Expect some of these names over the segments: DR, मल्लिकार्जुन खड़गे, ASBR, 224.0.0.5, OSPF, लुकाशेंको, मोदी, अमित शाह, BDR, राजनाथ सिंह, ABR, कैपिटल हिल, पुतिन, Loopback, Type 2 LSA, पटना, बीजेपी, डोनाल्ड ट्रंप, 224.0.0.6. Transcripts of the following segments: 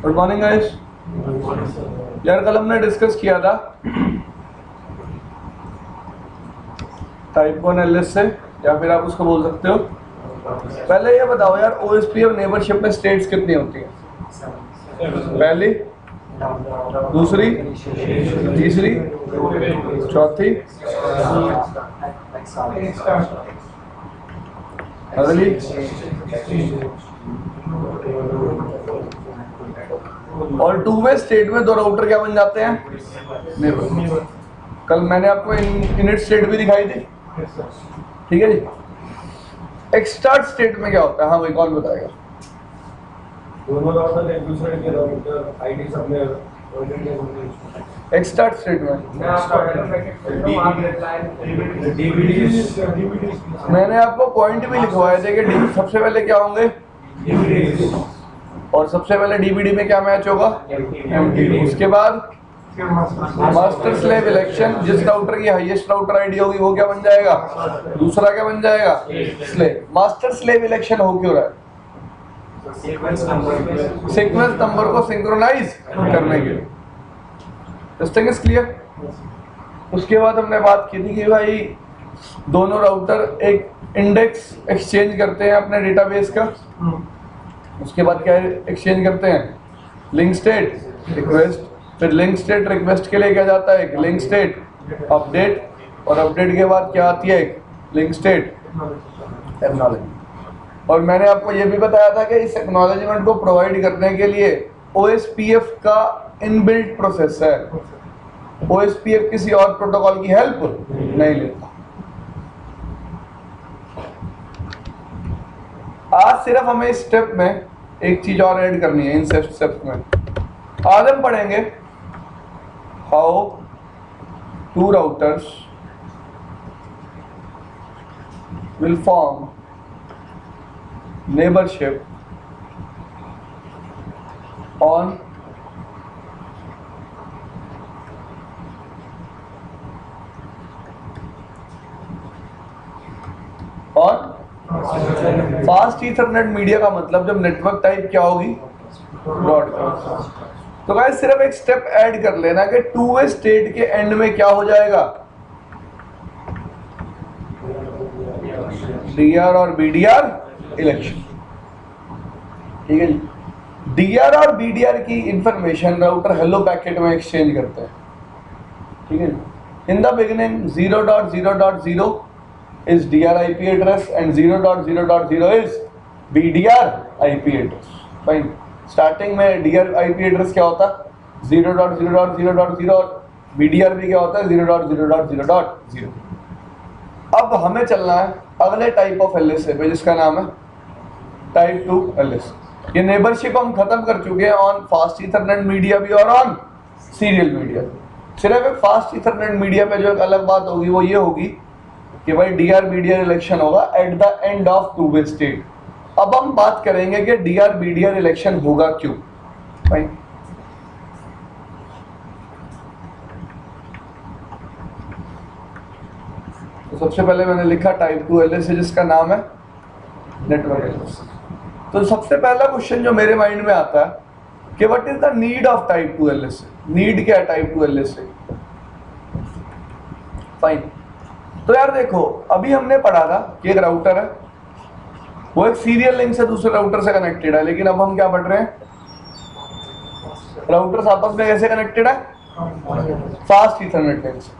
Good morning guys. यार कल हमने डिस्कस किया था टाइप 1 एलएसए या फिर आप उसको बोल सकते हो। पहले ये बताओ यार ओएसपीएफ नेबरशिप में स्टेट्स कितनी होती है? पहली, दूसरी, तीसरी, चौथी, अगली। और टू वे स्टेट में दो राउटर क्या बन जाते हैं? नेबर। कल मैंने आपको इनिट स्टेट भी दिखाई थी, ठीक है जी। एक्सटर्ट स्टेट में क्या होता है? हाँ भाई कौन बताएगा? दोनों राउटर एक दूसरे के router ID submit. Exstart state में मैंने आपको पॉइंट भी लिखवाए थे कि सबसे पहले क्या होंगे और सबसे पहले डीबीडी में क्या मैच होगा, एमटी। उसके बाद मास्टर स्लेव इलेक्शन, जिस राउटर की हाईएस्ट राउटर आईडी होगी वो क्या बन जाएगा? दूसरा क्या बन जाएगा? स्लेव। मास्टर स्लेव इलेक्शन हो क्यों रहा है? सीक्वेंस नंबर को सिंक्रोनाइज करने के लिए। This thing is clear. उसके बाद हमने बात की थी कि भाई दोनों राउटर एक इंडेक्स एक्सचेंज करते हैं अपने डेटाबेस का। उसके बाद क्या एक्सचेंज करते हैं? Link state request. फिर लिंक स्टेट रिक्वेस्ट के लिए क्या जाता है? एक लिंक स्टेट अपडेट। और अपडेट के बाद क्या आती है? एक लिंक स्टेट एक्नॉलेजमेंट। और मैंने आपको ये भी बताया था कि इस एक्नॉलेजमेंट को प्रोवाइड करने के लिए ओएसपीएफ का इनबिल्ट प्रोसेस है। ओएसपीएफ किसी और प्रोटोकॉल की हेल्प नहीं लेता। आज सिर्फ हमें इस स्टेप में एक चीज और ऐड करनी है। इन स्टेप्स में आज हम पढ़ेंगे how to routers will form neighbourship on और फास्ट ईथरनेट मीडिया का मतलब जब नेटवर्क टाइप क्या होगी? ब्रॉडकास्ट। तो गाइस सिर्फ एक स्टेप ऐड कर लेना कि टू वे स्टेट के एंड में क्या हो जाएगा? डीआर और बीडीआर इलेक्शन, ठीक है जी। डीआर और बीडीआर की इंफॉर्मेशन राउटर हेलो पैकेट में एक्सचेंज करते हैं, ठीक है जी। In the beginning 0.0.0 is DR IP address and 0.0.0 is BDR IP address. Fine. Starting में DR IP address क्या होता है? 0.0.0.0 और BDR भी क्या होता है? 0.0.0.0. अब हमें चलना है अगले टाइप ऑफ LSA पे जिसका नाम है टाइप 2 LSA। ये नेबरशिप हम खत्म कर चुके हैं ऑन फास्ट इथरनेट मीडिया भी और ऑन सीरियल मीडिया। सिर्फ एक फास्ट इथरनेट मीडिया पे जो एक अलग बात होगी वो ये होगी कि भाई डीआर बीडीआर इलेक्शन होगा at the end of two way state. अब हम बात करेंगे कि डीआर बीडीआर इलेक्शन होगा क्यों। भाई तो सबसे पहले मैंने लिखा टाइप 2 एलएसए जिसका नाम है नेटवर्क एलएसए। तो सबसे पहला क्वेश्चन जो मेरे माइंड में आता है कि what is the need of type 2 LSA? Need क्या है टाइप 2 एलएसए? फाइन। तो यार देखो अभी हमने पढ़ा था कि एक राउटर है वो एक सीरियल लिंक से दूसरे राउटर से कनेक्टेड है, लेकिन अब हम क्या पढ़ रहे हैं? राउटर्स आपस में कैसे कनेक्टेड है? फास्ट ईथरनेट लिंक से।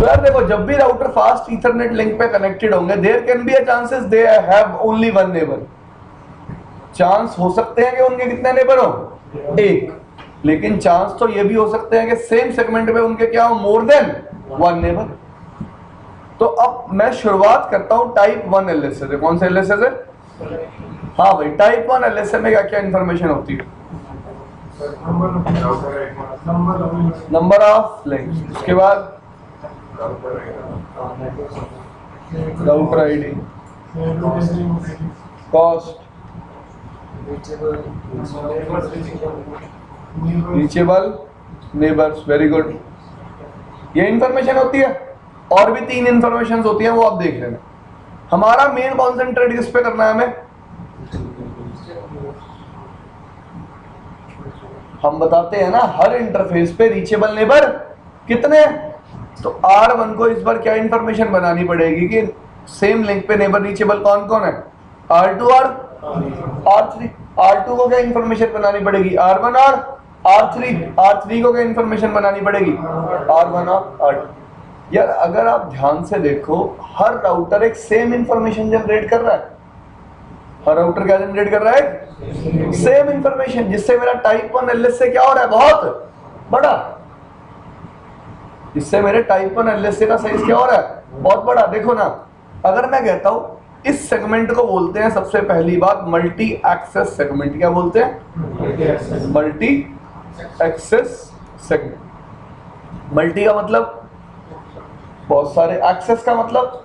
तो यार देखो जब भी राउटर फास्ट ईथरनेट लिंक पे कनेक्टेड होंगे there can be a chances they have only one neighbour. Chance हो सकते हैं कि उनके कितने नेबर हो? एक। लेकिन चांस तो ये भी हो सकते हैं कि सेम सेगमेंट में उनके क्या हो? More than one neighbour. तो अब मैं शुरुआत करता हूं टाइप 1 एलएसए से। कौन से एलएसए से? हाँ भाई टाइप 1 एलएसए में क्या क्या इंफॉर्मेशन होती है? नंबर ऑफ लिंक्स, उसके बाद router ID, cost, reachable neighbours. Very good, ये इंफॉर्मेशन होती है। और भी तीन इंफॉर्मेशन होती हैं वो आप देख लेना। हमारा मेन कॉन्सेंट्रेट किस पे करना है हमें? हम बताते हैं ना हर इंटरफेस पे रीचेबल नेबर कितने, तो R1 को इस बार क्या इंफॉर्मेशन बनानी पड़ेगी कि सेम लिंक पे नेबर रीचेबल कौन कौन है, R2 और R3। R2 को क्या इंफॉर्मेशन बनानी पड़ेगी, R1 और R3। R3 को क्या इंफॉर्मेशन बनानी पड़ेगी, R1 और R2। यार अगर आप ध्यान से देखो हर राउटर एक सेम इंफॉर्मेशन जनरेट कर रहा है, हर राउटर क्या जनरेट कर रहा है, सेम इंफॉर्मेशन, जिससे मेरा टाइप 1 LSA क्या हो रहा है बहुत बड़ा, इससे मेरे टाइप 1 LSA का साइज क्या हो रहा है बहुत बड़ा। देखो ना अगर मैं कहता हूँ इस सेगमेंट को बोलते हैं सबसे पहली बात मल्टी एक्सेस सेगमेंट, क्या बोलते हैं मल्टी एक्सेस सेगमेंट। मल्टी का मतलब बहुत सारे, एक्सेस का मतलब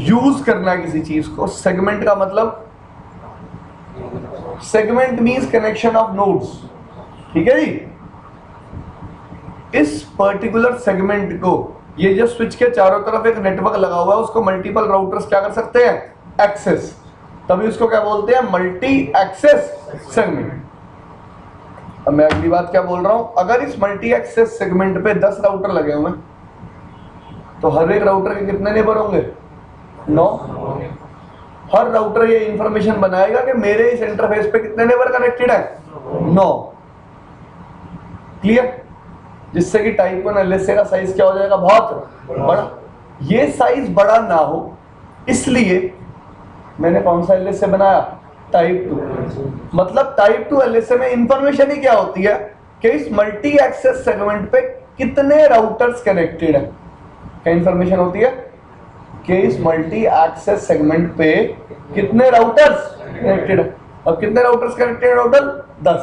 यूज करना किसी चीज को, सेगमेंट का मतलब, segment means connection of nodes, ठीक है जी। इस पर्टिकुलर सेगमेंट को, ये जो स्विच के चारों तरफ एक नेटवर्क लगा हुआ है उसको मल्टीपल राउटर्स क्या कर सकते हैं, एक्सेस, तभी उसको क्या बोलते हैं मल्टी एक्सेस सेगमेंट। अब मैं अगली बात क्या बोल रहा हूं, अगर इस मल्टी एक्सेस सेगमेंट पे 10 राउटर लगे हुए हैं तो हर एक राउटर के कितने नेबर होंगे, 9। हर राउटर ये इंफॉर्मेशन बनाएगा कि मेरे इस इंटरफेस पे कितने नेबर कनेक्टेड है, 9। क्लियर, जिससे कि टाइप 1 LSA का साइज क्या हो जाएगा बहुत बड़ा। ये साइज बड़ा ना हो इसलिए मैंने कौन सा LSA बनाया, टाइप 2। मतलब टाइप 2 LSA में इंफॉर्मेशन ही क्या होती है कि इस मल्टी एक्सेस सेगमेंट पे कितने राउटर्स कनेक्टेड हैं। क्या इंफॉर्मेशन होती है कि इस मल्टी एक्सेस सेगमेंट पे कितने राउटर्स कनेक्टेड हैं। अब कितने राउटर्स कनेक्टेड, टोटल 10।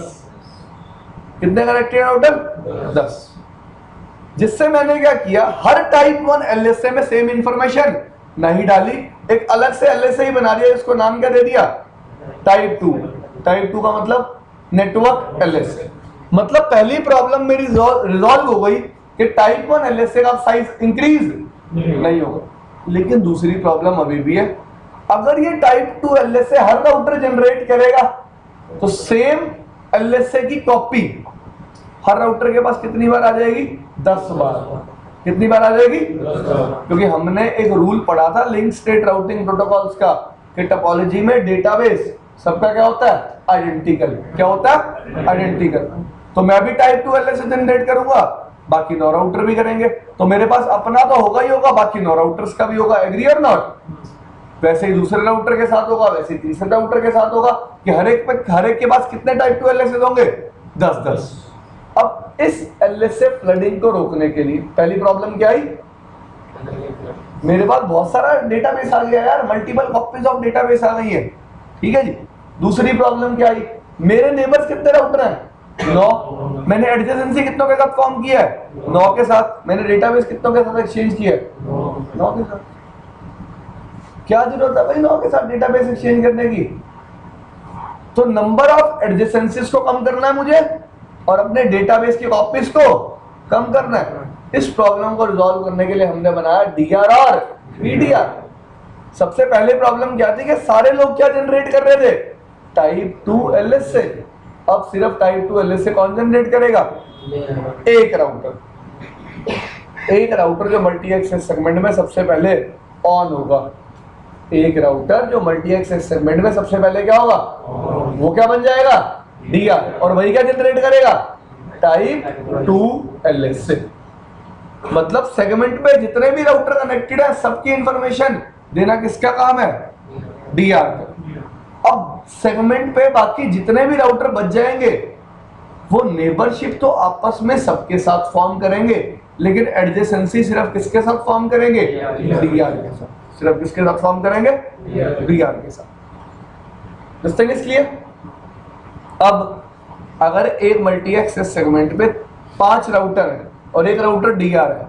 कितने कनेक्टेड टोटल 10, जिससे मैंने क्या किया हर टाइप 1 LSA में सेम इंफॉर्मेशन नहीं डाली, एक अलग से LSA ही बना दिया, इसको नाम क्या दे दिया, टाइप 2। टाइप 2 का मतलब नेटवर्क LSA। मतलब पहली प्रॉब्लम मेरी रिजॉल्व हो गई कि टाइप 1 LSA का साइज इंक्रीज नहीं होगा। लेकिन दूसरी प्रॉब्लम अभी भी है, अगर ये टाइप 2 LSA हर राउटर जनरेट करेगा तो सेम LSA की कॉपी हर राउटर के पास कितनी बार आ जाएगी, 10 बार। कितनी बार आ जाएगी, 10 बार। क्योंकि हमने एक रूल पढ़ा था लिंक स्टेट राउटिंग प्रोटोकॉल्स का कि टोपोलॉजी में डेटाबेस सबका क्या होता है, आइडेंटिकल। क्या होता है, आइडेंटिकल। तो मैं भी टाइप 2 LSA जनरेट करूंगा, बाकी 9 राउटर भी करेंगे, तो मेरे पास अपना तो होगा ही होगा, बाकी 9 राउटर्स का भी होगा। एग्री और नॉट। वैसे ही दूसरे राउटर के साथ होगा, वैसे ही तीसरे राउटर के साथ होगा कि हर एक के पास कितने टाइप 2 LSA होंगे, 10 10। अब इस LSA फ्लडिंग को रोकने के लिए पहली प्रॉब्लम क्या आई, मेरे पास बहुत सारा डेटाबेस आ गया यार, मल्टीपल कॉपीज ऑफ डेटाबेस आ गई है, ठीक है जी। दूसरी प्रॉब्लम क्या आई, मेरे नेबर्स कितने राउटर हैं, 9। मैंने एडजेसेंसी कितनों के साथ फॉर्म किया है, 9 के साथ। मैंने डेटाबेस कितनों के साथ एक्सचेंज किया है, 9 के साथ। क्या जरूरत है भाई 9 के साथ डेटाबेस एक्सचेंज करने की। तो नंबर ऑफ एडजेसेंसीज को कम करना है मुझे और अपने डेटाबेस की कॉपीज को कम करना है। इस प्रॉब्लम को रिजॉल्व करने के लिए हमने बनाया डीआर और बीडीआर। सबसे पहले प्रॉब्लम क्या थी कि सारे लोग क्या जनरेट कर रहे थे, टाइप 2 LSA। अब सिर्फ टाइप 2 LSA कौन जनरेट करेगा, एक राउटर। एक राउटर जो मल्टी एक्सेस सेगमेंट में सबसे पहले ऑन होगा, एक राउटर जो मल्टी एक्सेस सेगमेंट में सबसे पहले क्या होगा, वो क्या बन जाएगा, डीआर, और वही क्या जनरेट करेगा, टाइप 2 LSA। मतलब सेगमेंट में जितने भी राउटर कनेक्टेड है सबकी इंफॉर्मेशन देना किसका काम है, डीआर का। अब सेगमेंट पे बाकी जितने भी राउटर बच जाएंगे वो नेबरशिप तो आपस में सबके साथ फॉर्म करेंगे, लेकिन एडजेसेंसी सिर्फ किसके साथ फॉर्म करेंगे, डीआर के साथ। सिर्फ किसके साथ फॉर्म करेंगे, डीआर के साथ। दोस्तों इसलिए अब अगर एक मल्टी एक्सेस सेगमेंट में 5 राउटर हैं और एक राउटर डीआर है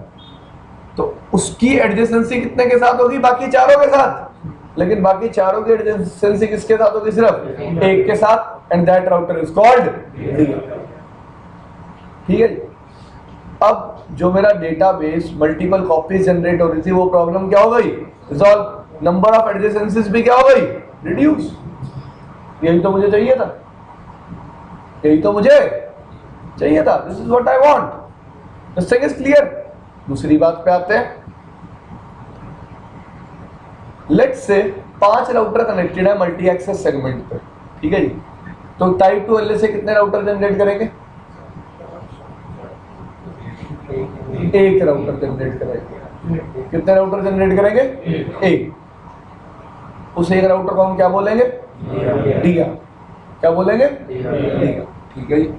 तो उसकी एडजेसेंसी कितने के साथ होगी, बाकी 4 के साथ। लेकिन बाकी 4 की एडजेसेंसी किसके साथ होगी, सिर्फ एक के साथ, and that router is called DR, ठीक है। अब जो मेरा डेटाबेस मल्टीपल कॉपीज जनरेट हो रही थी वो प्रॉब्लम क्या हो गई, रिजॉल्व। नंबर ऑफ एडजेसेंसीज भी क्या हो गई, रिड्यूस। यही तो मुझे चाहिए था। यही तो मुझे चाहिए था, this is what I want. This thing is clear. दूसरी बात पे आते हैं। लेट्स से 5 राउटर कनेक्टेड है मल्टी एक्सेस सेगमेंट पे, ठीक है जी। तो टाइप 2 एलएसए कितने राउटर जनरेट करेंगे? एक राउटर जनरेट करेंगे। कितने राउटर जनरेट करेंगे? एक। उस एक राउटर को हम क्या बोलेंगे? डीआर। क्या बोलेंगे? डीआर, ठीक है जी।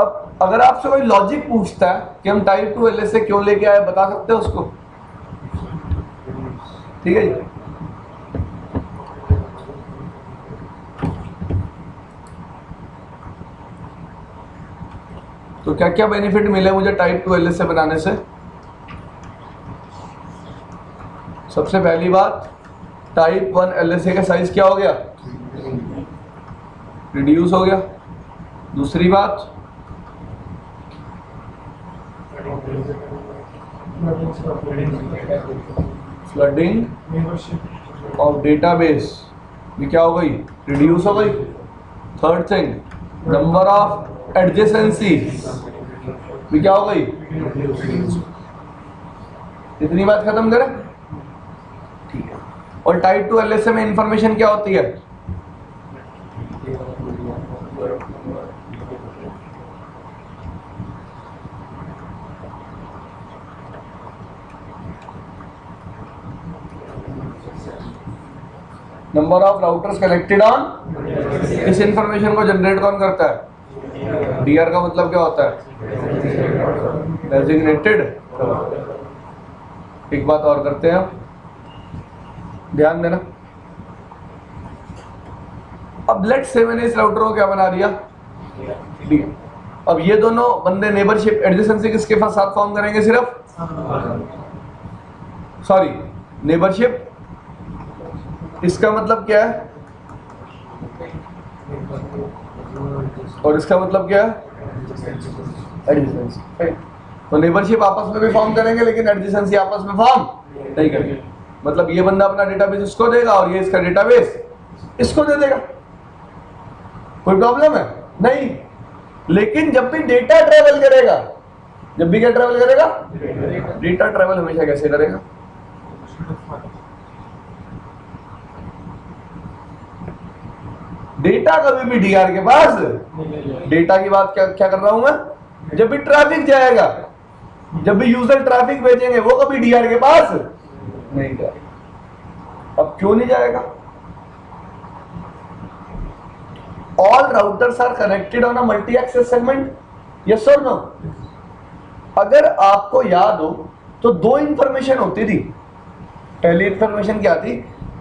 अब अगर आपसे कोई लॉजिक पूछता है कि हम टाइप 2 एलएसए क्यों लेके आए, बता सकते हैं उसको? ठीक है जी। तो क्या क्या बेनिफिट मिले मुझे टाइप 2 एलएसए बनाने से? सबसे पहली बात, टाइप 1 एलएसए का साइज क्या हो गया? रिड्यूस हो गया। दूसरी बात, फ्लडिंग ऑफ डेटाबेस भी क्या हो गई? रिड्यूस हो गई। Third thing, number of adjacency भी क्या हो गई? इतनी बात खत्म करें, ठीक है। और टाइप 2 एलएसए में इंफॉर्मेशन क्या होती है? Number of routers connected on. इस इंफॉर्मेशन को जनरेट कौन करता है? डीआर का मतलब क्या होता है? डेजिग्नेटेड। एक बात और करते हैं, आप ध्यान देना। अब लेट से मैंने इस राउटर को क्या बना दिया? डीआर। अब ये दोनों बंदे नेबरशिप एडजेसेंसी किसके साथ फॉर्म करेंगे? सिर्फ सॉरी, नेबरशिप इसका मतलब क्या है और इसका मतलब क्या है? Adjacency, right. तो नेबरशिप आपस में भी फॉर्म करेंगे, लेकिन एडजेसेंसी आपस में फॉर्म नहीं करेंगे। मतलब ये बंदा अपना डेटाबेस इसको देगा और ये इसका डेटाबेस इसको दे देगा। कोई प्रॉब्लम है? नहीं। लेकिन जब भी डेटा ट्रेवल करेगा, जब भी क्या ट्रेवल करेगा? डेटा ट्रेवल हमेशा कैसे करेगा? डेटा कभी भी डीआर के पास, डेटा की बात क्या कर रहा हूं मैं, जब भी ट्रैफिक जाएगा, जब भी यूजर ट्रैफिक भेजेंगे, वो कभी डीआर के पास नहीं जाएगा। अब क्यों नहीं जाएगा? All routers are connected on a multi access segment, yes और नो? अगर आपको याद हो तो दो इंफॉर्मेशन होती थी। पहली इंफॉर्मेशन क्या थी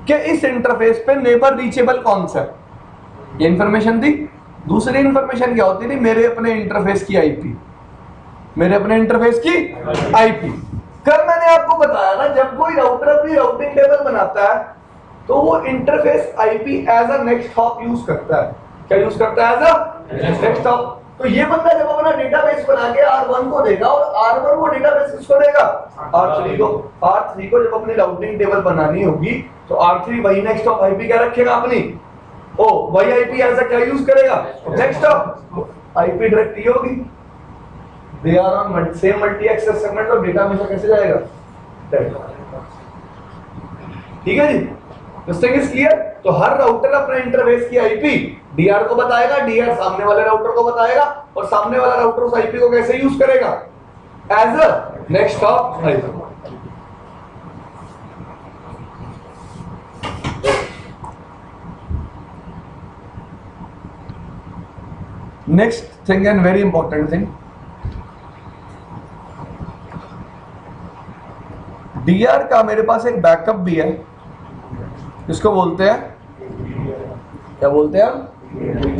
कि इस इंटरफेस पे नेबर रीचेबल कौन सा, ये इंफॉर्मेशन थी। दूसरी इंफॉर्मेशन क्या होती थी? मेरे अपने इंटरफेस की आईपी, मेरे अपने इंटरफेस की आईपी। कल मैंने आपको बताया ना, जब कोई राउटर अपनी राउटिंग टेबल बनाता है तो वो interface IP as a next hop use करता है। क्या यूज करता है? As a next hop. तो ये बंदा जब अपना डेटाबेस बना के R1 को देगा और R1 वो डेटाबेस किसको देगा? R3 को। R3 को जब अपनी राउटिंग टेबल बनानी होगी तो R3 वही नेक्स्ट हॉप आईपी क्या रखेगा अपनी? ओ वही आईपी ऐसा क्या यूज करेगा? नेक्स्ट अप आईपी डायरेक्टली होगी। They are on same multi access segment, और डेटा हमेशा कैसे जाएगा? ठीक है जी, दिस थिंग इज क्लियर। तो हर राउटर अपने इंटरफेस की आईपी डीआर को बताएगा, डीआर सामने वाले राउटर को बताएगा, और सामने वाला राउटर उस आईपी को कैसे यूज करेगा? As a next hop IP. Next thing and very important thing, DR का मेरे पास एक बैकअप भी है, इसको बोलते हैं क्या बोलते हैं?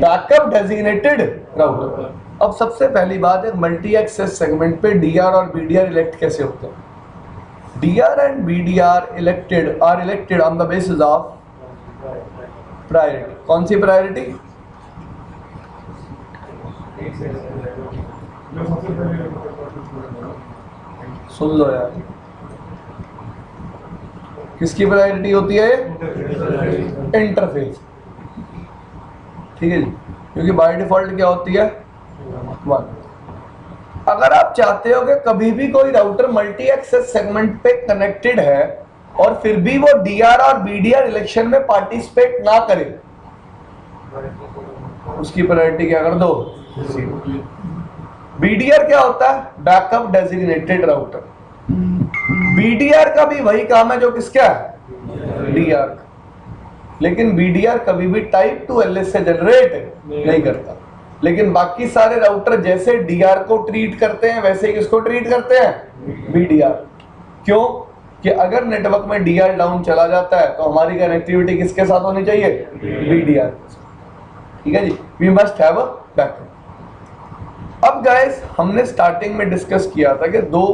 Backup designated router. अब सबसे पहली बात है, मल्टी एक्सेस सेगमेंट पे डीआर और बीडीआर इलेक्ट कैसे होते हैं? DR and BDR elected are elected on the basis of priority. कौन सी प्रायोरिटी? सुन लो यार, किसकी प्रायोरिटी होती है? इंटरफेस, ठीक है जी। क्योंकि बाय डिफॉल्ट क्या होती है 1। अगर आप चाहते हो कि कभी भी कोई राउटर मल्टी एक्सेस सेगमेंट पे कनेक्टेड है और फिर भी वो डीआर और बीडीआर इलेक्शन में पार्टिसिपेट ना करे, उसकी प्रायोरिटी क्या कर दो। बीडीआर क्या होता है? Backup designated router. बीडीआर का भी वही काम है जो किसका है, डीआर का। लेकिन बीडीआर कभी भी टाइप 2 एलएसए जनरेट नहीं करता, लेकिन बाकी सारे राउटर जैसे डीआर को ट्रीट करते हैं वैसे ही किसको ट्रीट करते हैं, बीडीआर। क्यों? कि अगर नेटवर्क में डीआर डाउन चला जाता है तो हमारी कनेक्टिविटी किसके साथ होनी चाहिए, बीडीआर। ठीक है जी, we must have a backup. अब गाइस हमने स्टार्टिंग में डिस्कस किया था कि दो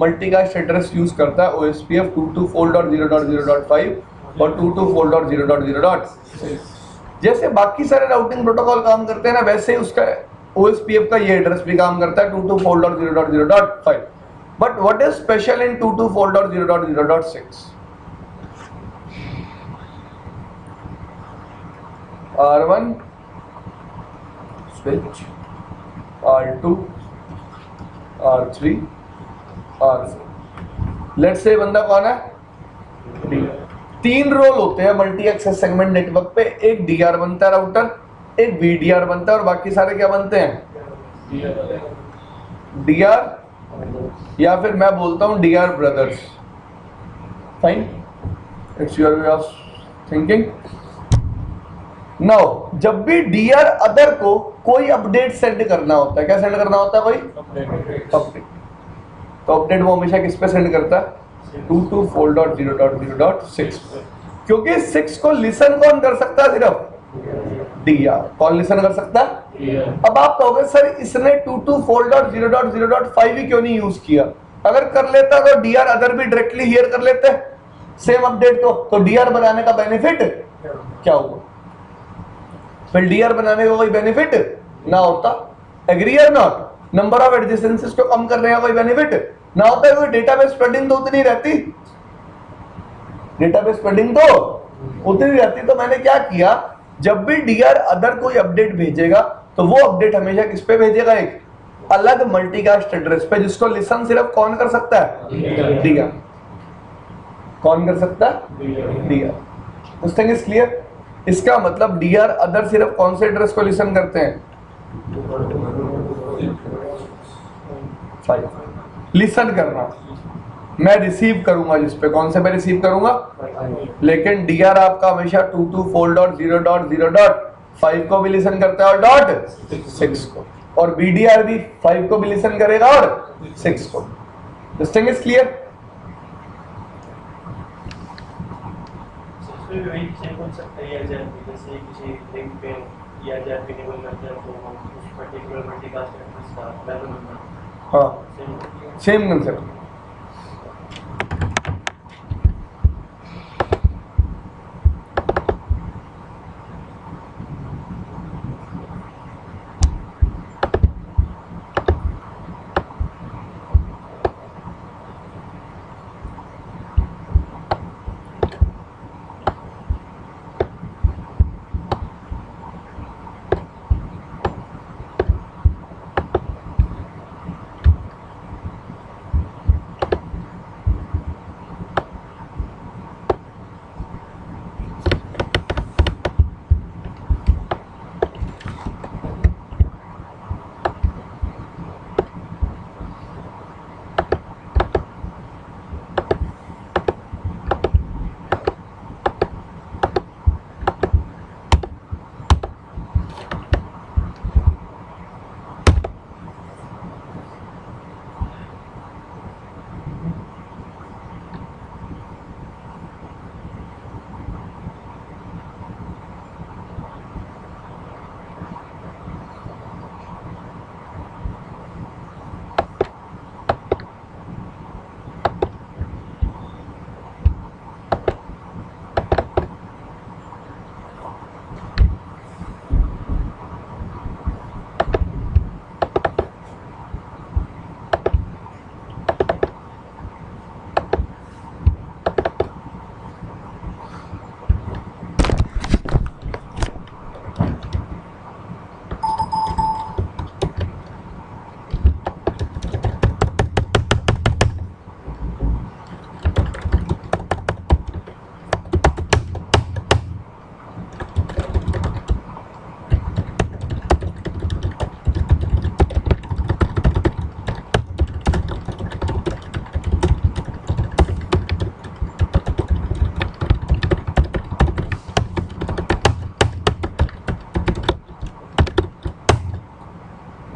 मल्टीकास्ट एड्रेस यूज करता है OSPF 224.0.0.5 और 224.0.0.6। जैसे बाकी सारे राउटिंग प्रोटोकॉल काम करते हैं ना, वैसे उसका OSPF का ये एड्रेस भी काम करता है 224.0.0.5। But what is special in 224.0.0.6? R1 switch, R2, R3, R4। Let's say बंदा कौन है, 3 रोल होते हैं मल्टी एक्सेस सेगमेंट नेटवर्क पे। एक डीआर बनता है राउटर, एक बीडीआर बनता है और बाकी सारे क्या बनते हैं, डीआर, या फिर मैं बोलता हूं DR brothers. Fine, it's your way of thinking. Now जब भी डीआर अदर को कोई अपडेट सेंड करना होता है, क्या सेंड करना होता है कोई अपडेट, तो अपडेट वो हमेशा किस पे सेंड करता है, 224.0.0.6। क्योंकि 6 को लिसन कौन कर सकता है, सिर्फ डीआर। कौन लिसन कर सकता है? अब आप कहोगे सर इसने 224.0.0.5 ही क्यों नहीं यूज किया? अगर कर लेता तो डीआर अदर भी डायरेक्टली हियर कर लेते सेम अपडेट को, तो डीआर बनाने का बेनिफिट क्या होगा? फिर डीआर बनाने का कोई बेनिफिट ना होता, एग्री और नॉट। नंबर ऑफ एडजेसेंसीज को कम करने का कोई बेनिफिट ना होता है, कोई डेटाबेस स्प्रेडिंग तो उतनी रहती, डेटाबेस स्प्रेडिंग तो उतनी रहती। तो मैंने क्या किया, जब भी डीआर अदर कोई अपडेट भेजेगा तो वो अपडेट हमेशा किस पे भेजेगा, एक अलग मल्टीकास्ट एड्रेस पे, जिसको लिसन सिर्फ कौन कर सकता है, डीआर। कौन कर सकता है, DR. This thing is clear? इसका मतलब डीआर अदर सिर्फ कौन से एड्रेस को लिसन करते हैं, लिसन करना, मैं रिसीव करूंगा जिस पे, कौन से मैं रिसीव करूंगा। लेकिन डीआर आपका हमेशा 224.0.0.5 को भी लिसन करता है और .6 को, और बीडीआर भी 5 को भी लिसन करेगा और 6 को। This thing is clear? हाँ, same concept.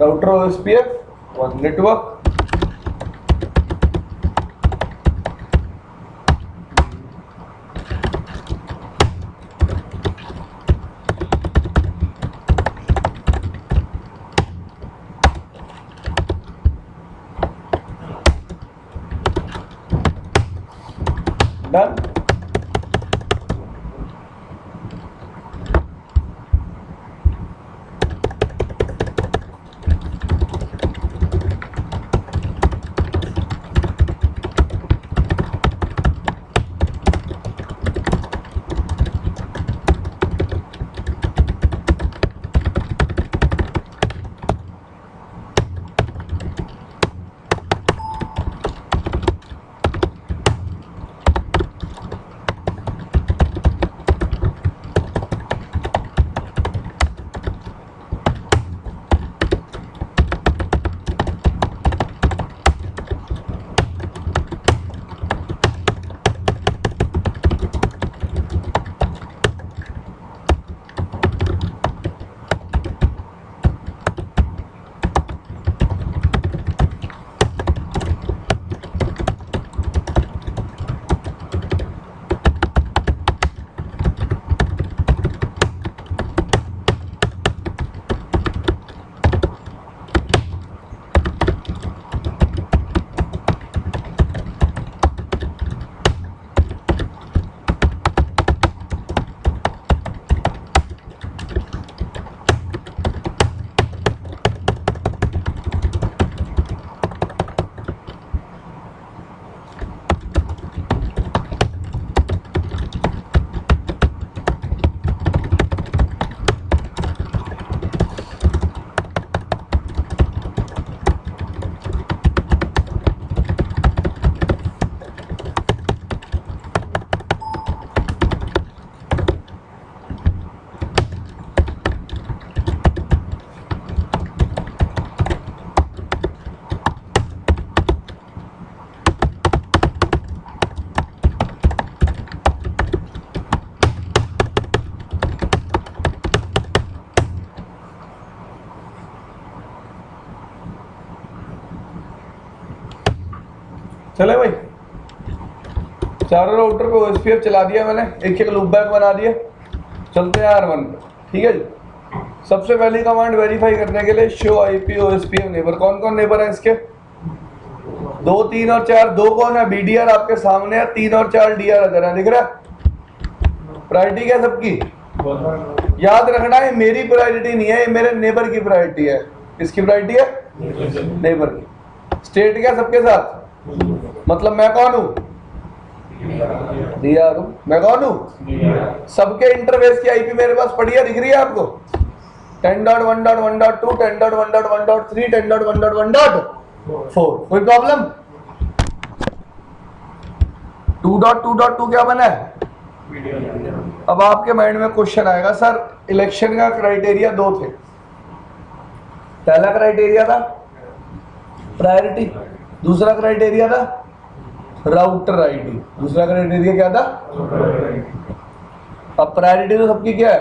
Router OSPF, one network. Done. चले भाई, चारों राउटर पे OSPF चला दिया मैंने, एक एक लूपबैक बना दिया। चलते हैं R1 पे, ठीक है जी। सबसे पहली कमांड वेरीफाई करने के लिए शो IP OSPF नेबर। कौन कौन नेबर है इसके? 2, 3 और 4। 2 कौन है? BDR आपके सामने है। 3 और 4 DR अदर है, दिख रहा है? प्रायोरिटी क्या सबकी? याद रखना है मेरी प्रायोरिटी नहीं है, ये मेरे नेबर की प्रायोरिटी है। इसकी प्रायोरिटी है नेबर की। स्टेट क्या सबके साथ? मतलब मैं कौन हूं? डीआर हूं। मैं कौन हूं? सबके इंटरफेस की आईपी मेरे पास पड़ी है, दिख रही है आपको? 10.1.1.2, 10.1.1.3, 10.1.1.4। कोई प्रॉब्लम? 2.2.2 क्या बना है? अब आपके माइंड में क्वेश्चन आएगा, सर इलेक्शन का क्राइटेरिया 2 थे। पहला क्राइटेरिया था प्रायोरिटी, दूसरा क्राइटेरिया था राउटर आईडी। दूसरा क्राइटेरिया क्या था? अब प्रायोरिटी तो सबकी क्या है?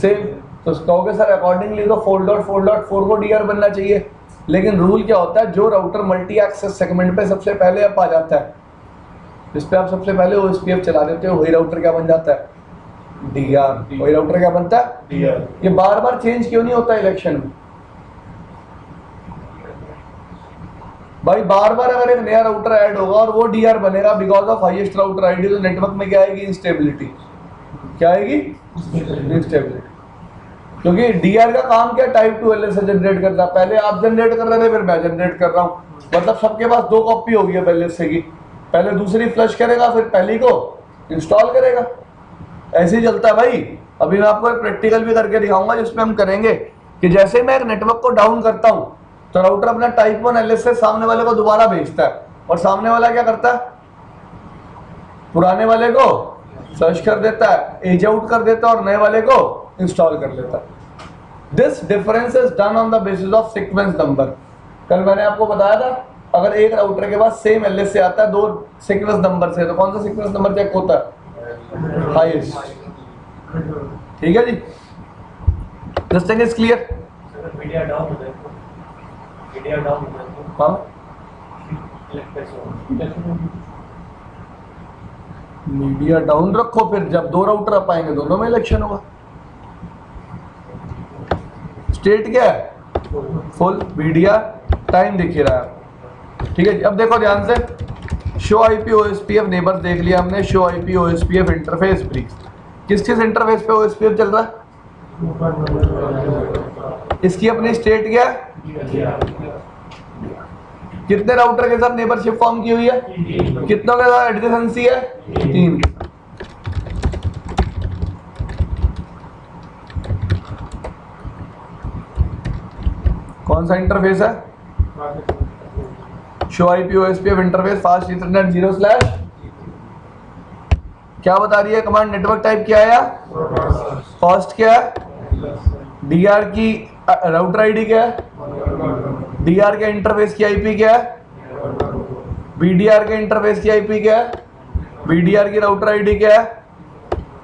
सेम। तो कहोगे सर अकॉर्डिंगली तो 4.4.4 को डीआर बनना चाहिए, लेकिन रूल क्या होता है? जो राउटर मल्टी एक्सेस सेगमेंट पे सबसे पहले अप आ जाता है, जिस पे आप सबसे पहले ओएसपीएफ चला देते हो, वही राउटर क्या बन जाता है? डीआर। वही राउटर क्या बनता है? डीआर। ये बार बार चेंज क्यों नहीं होता इलेक्शन में भाई? बार बार अगर एक नया राउटर ऐड होगा और वो डीआर बनेगा because of highest router ID, तो नेटवर्क में क्या आएगी? इंस्टेबिलिटी। क्या आएगी? इंस्टेबिलिटी। क्योंकि डीआर का काम क्या? टाइप 2 एलएसए जनरेट करता है। पहले आप जनरेट कर रहे थे, फिर मैं जनरेट कर रहा हूँ, मतलब सबके पास 2 कॉपी होगी अब एलएसए की। पहले दूसरी फ्लश करेगा, फिर पहली को इंस्टॉल करेगा। ऐसे ही चलता है भाई। अभी मैं आपको एक प्रैक्टिकल भी करके दिखाऊंगा जिसमें हम करेंगे कि जैसे मैं एक नेटवर्क को डाउन करता हूँ तो राउटर अपना टाइप 1 एलएसए सामने वाले को दोबारा भेजता है, और सामने वाला क्या करता है? पुराने वाले को सर्च कर देता है, एज आउट कर देता है, और नए वाले को इंस्टॉल कर लेता है। This difference is done on the basis of sequence number. कल मैंने आपको बताया था अगर एक राउटर के पास सेम एलएसए आता है 2 सीक्वेंस नंबर से, तो कौन सा सीक्वेंस नंबर चेक होता है? हाईएस्ट। ठीक है जी, this thing is clear. BDR down equal to power इलेक्ट्रेशन मीडिया डाउन रखो, फिर जब दो राउटर आप आएंगे दोनों में इलेक्शन होगा। स्टेट क्या है? फुल। मीडिया टाइम दिख ही रहा है, ठीक है। अब देखो ध्यान से, शो आईपी ओएसपीएफ नेबर्स देख लिया हमने, show IP OSPF interface BRICS. किस किस इंटरफेस पे ओएसपीएफ चल रहा है? इसकी अपनी स्टेट क्या है? कितने राउटर के साथ नेबरशिप फॉर्म की हुई है? कितनों के साथ एडजेसेंसी है? तीन। कौन सा इंटरफेस है? Show IP OSPF interface fast Ethernet 0/ क्या बता रही है कमांड? नेटवर्क टाइप क्या है? कॉस्ट क्या है? डीआर की राउटर आईडी क्या है? डीआर के इंटरफेस की आईपी क्या है? बीडीआर के इंटरफेस की आईपी क्या है? बीडीआर की राउटर आईडी क्या है?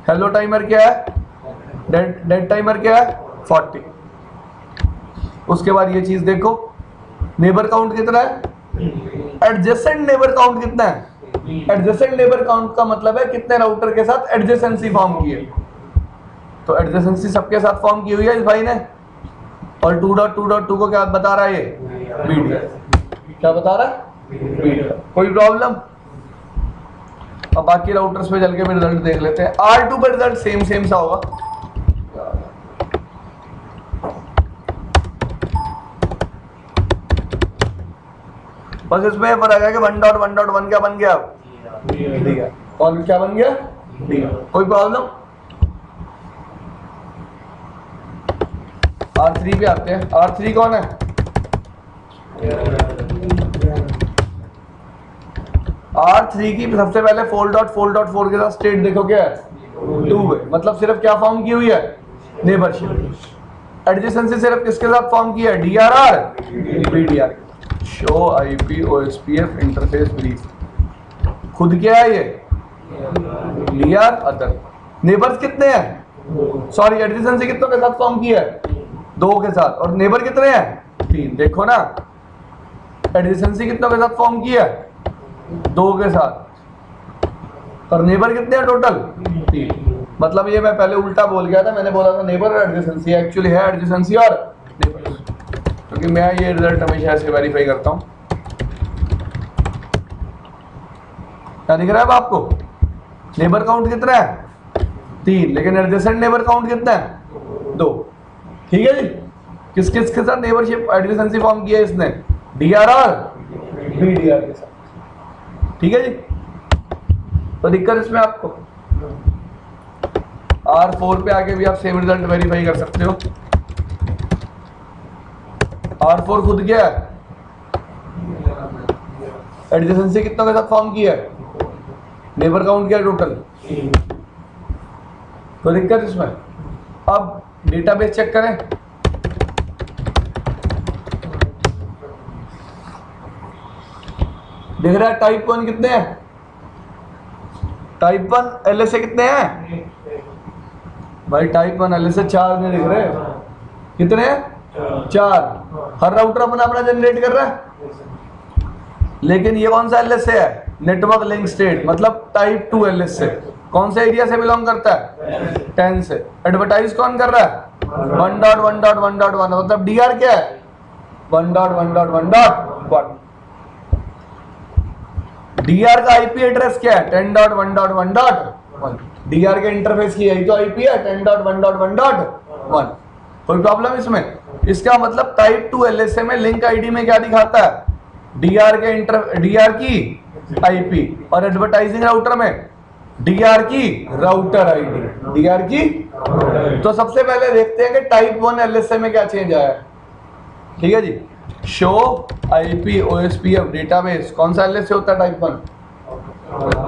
हेलो टाइमर क्या है? डेड टाइमर क्या है? 40। उसके बाद ये चीज देखो, नेबर काउंट कितना है? एडजेसेंट नेबर काउंट कितना है? एडजेसेंट नेबर काउंट का मतलब है कितने राउटर के साथ एडजेसेंसी फॉर्म की है। तो एडजेसेंसी सबके साथ फॉर्म की हुई है इस भाई ने। और 2.2.2 को क्या बता रहा है ये? BDR। क्या बता रहा है? BDR। कोई प्रॉब्लम? अब बाकी राउटर्स पे चल के रिजल्ट देख लेते हैं। R2 पर रिजल्ट सेम सा होगा। बस इसमें फर्क है कि 1.1.1 क्या बन गया? BDR। और क्या बन गया? BDR। कोई प्रॉब्लम? R3 पे आते हैं। R3 कौन है? R3 की सबसे पहले 4.4.4 के साथ स्टेट देखो क्या है? 2 है। मतलब सिर्फ क्या फॉर्म की हुई है? नेबरशिप। एडजेसेंसी सिर्फ किसके साथ फॉर्म की है? DRR BDR। Show IP OSPF interface brief खुद क्या है ये? DRR other. नेबर्स कितने हैं? सॉरी, एडजेसेंसी कितनों के साथ फॉर्म की है? 2 के साथ। और नेबर कितने हैं? 3। देखो ना, एडजेसेंसी कितनों के साथ फॉर्म की है? 2 के साथ। और नेबर कितने हैं टोटल? 3। मतलब ये मैं पहले उल्टा बोल गया था, मैंने बोला था नेबर और एडजेसेंसी, एक्चुअली है एडजेसेंसी और नेबर। क्योंकि मैं ये रिजल्ट हमेशा ऐसे वेरीफाई करता हूँ। क्या दिख रहा है आपको? नेबर काउंट कितना है? 3। लेकिन एडजेसेंट नेबर काउंट कितना है? 2। ठीक है जी। किस किस के साथ नेबरशिप एडजेसेंसी फॉर्म किया है इसने? DRR BDR के साथ। ठीक है जी। तो दिक्कत इसमें आपको R4 पे आके भी आप सेम रिजल्ट वेरीफाई कर सकते हो। R4 खुद क्या है? एडजेसेंसी कितनों के साथ फॉर्म किया है? नेबर काउंट क्या है टोटल? तो दिक्कत इसमें। अब डेटाबेस चेक करें। देख रहा है टाइप 1 कितने हैं? टाइप 1 LSA कितने हैं? भाई टाइप 1 LSA 4 नहीं दिख रहे? कितने हैं? 4। हर राउटर अपना अपना जनरेट कर रहा है। लेकिन ये कौन सा LSA है? नेटवर्क लिंक स्टेट, मतलब टाइप 2 LSA। कौन से एरिया से बिलोंग करता है? 10 से। एडवर्टाइज कौन कर रहा है? 1.1.1.1। मतलब डीआर क्या है? 1.1.1.1। डीआर का आईपी एड्रेस क्या है? 10.1.1.1। डीआर के इंटरफेस की यही तो आईपी है, 10.1.1.1। कोई प्रॉब्लम इसमें? इसका मतलब टाइप 2 एलएसए में लिंक आईडी में क्या दिखाता है? डीआर की आईपी। और एडवर्टाइजिंग राउटर में डीआर की राउटर आईडी। डीआर की। तो सबसे पहले देखते हैं कि टाइप 1 एलएसए में क्या चेंज आया है। ठीक है जी। शो आईपी ओएसपीएफ डेटाबेस, कौन सा एलएसए होता है टाइप 1?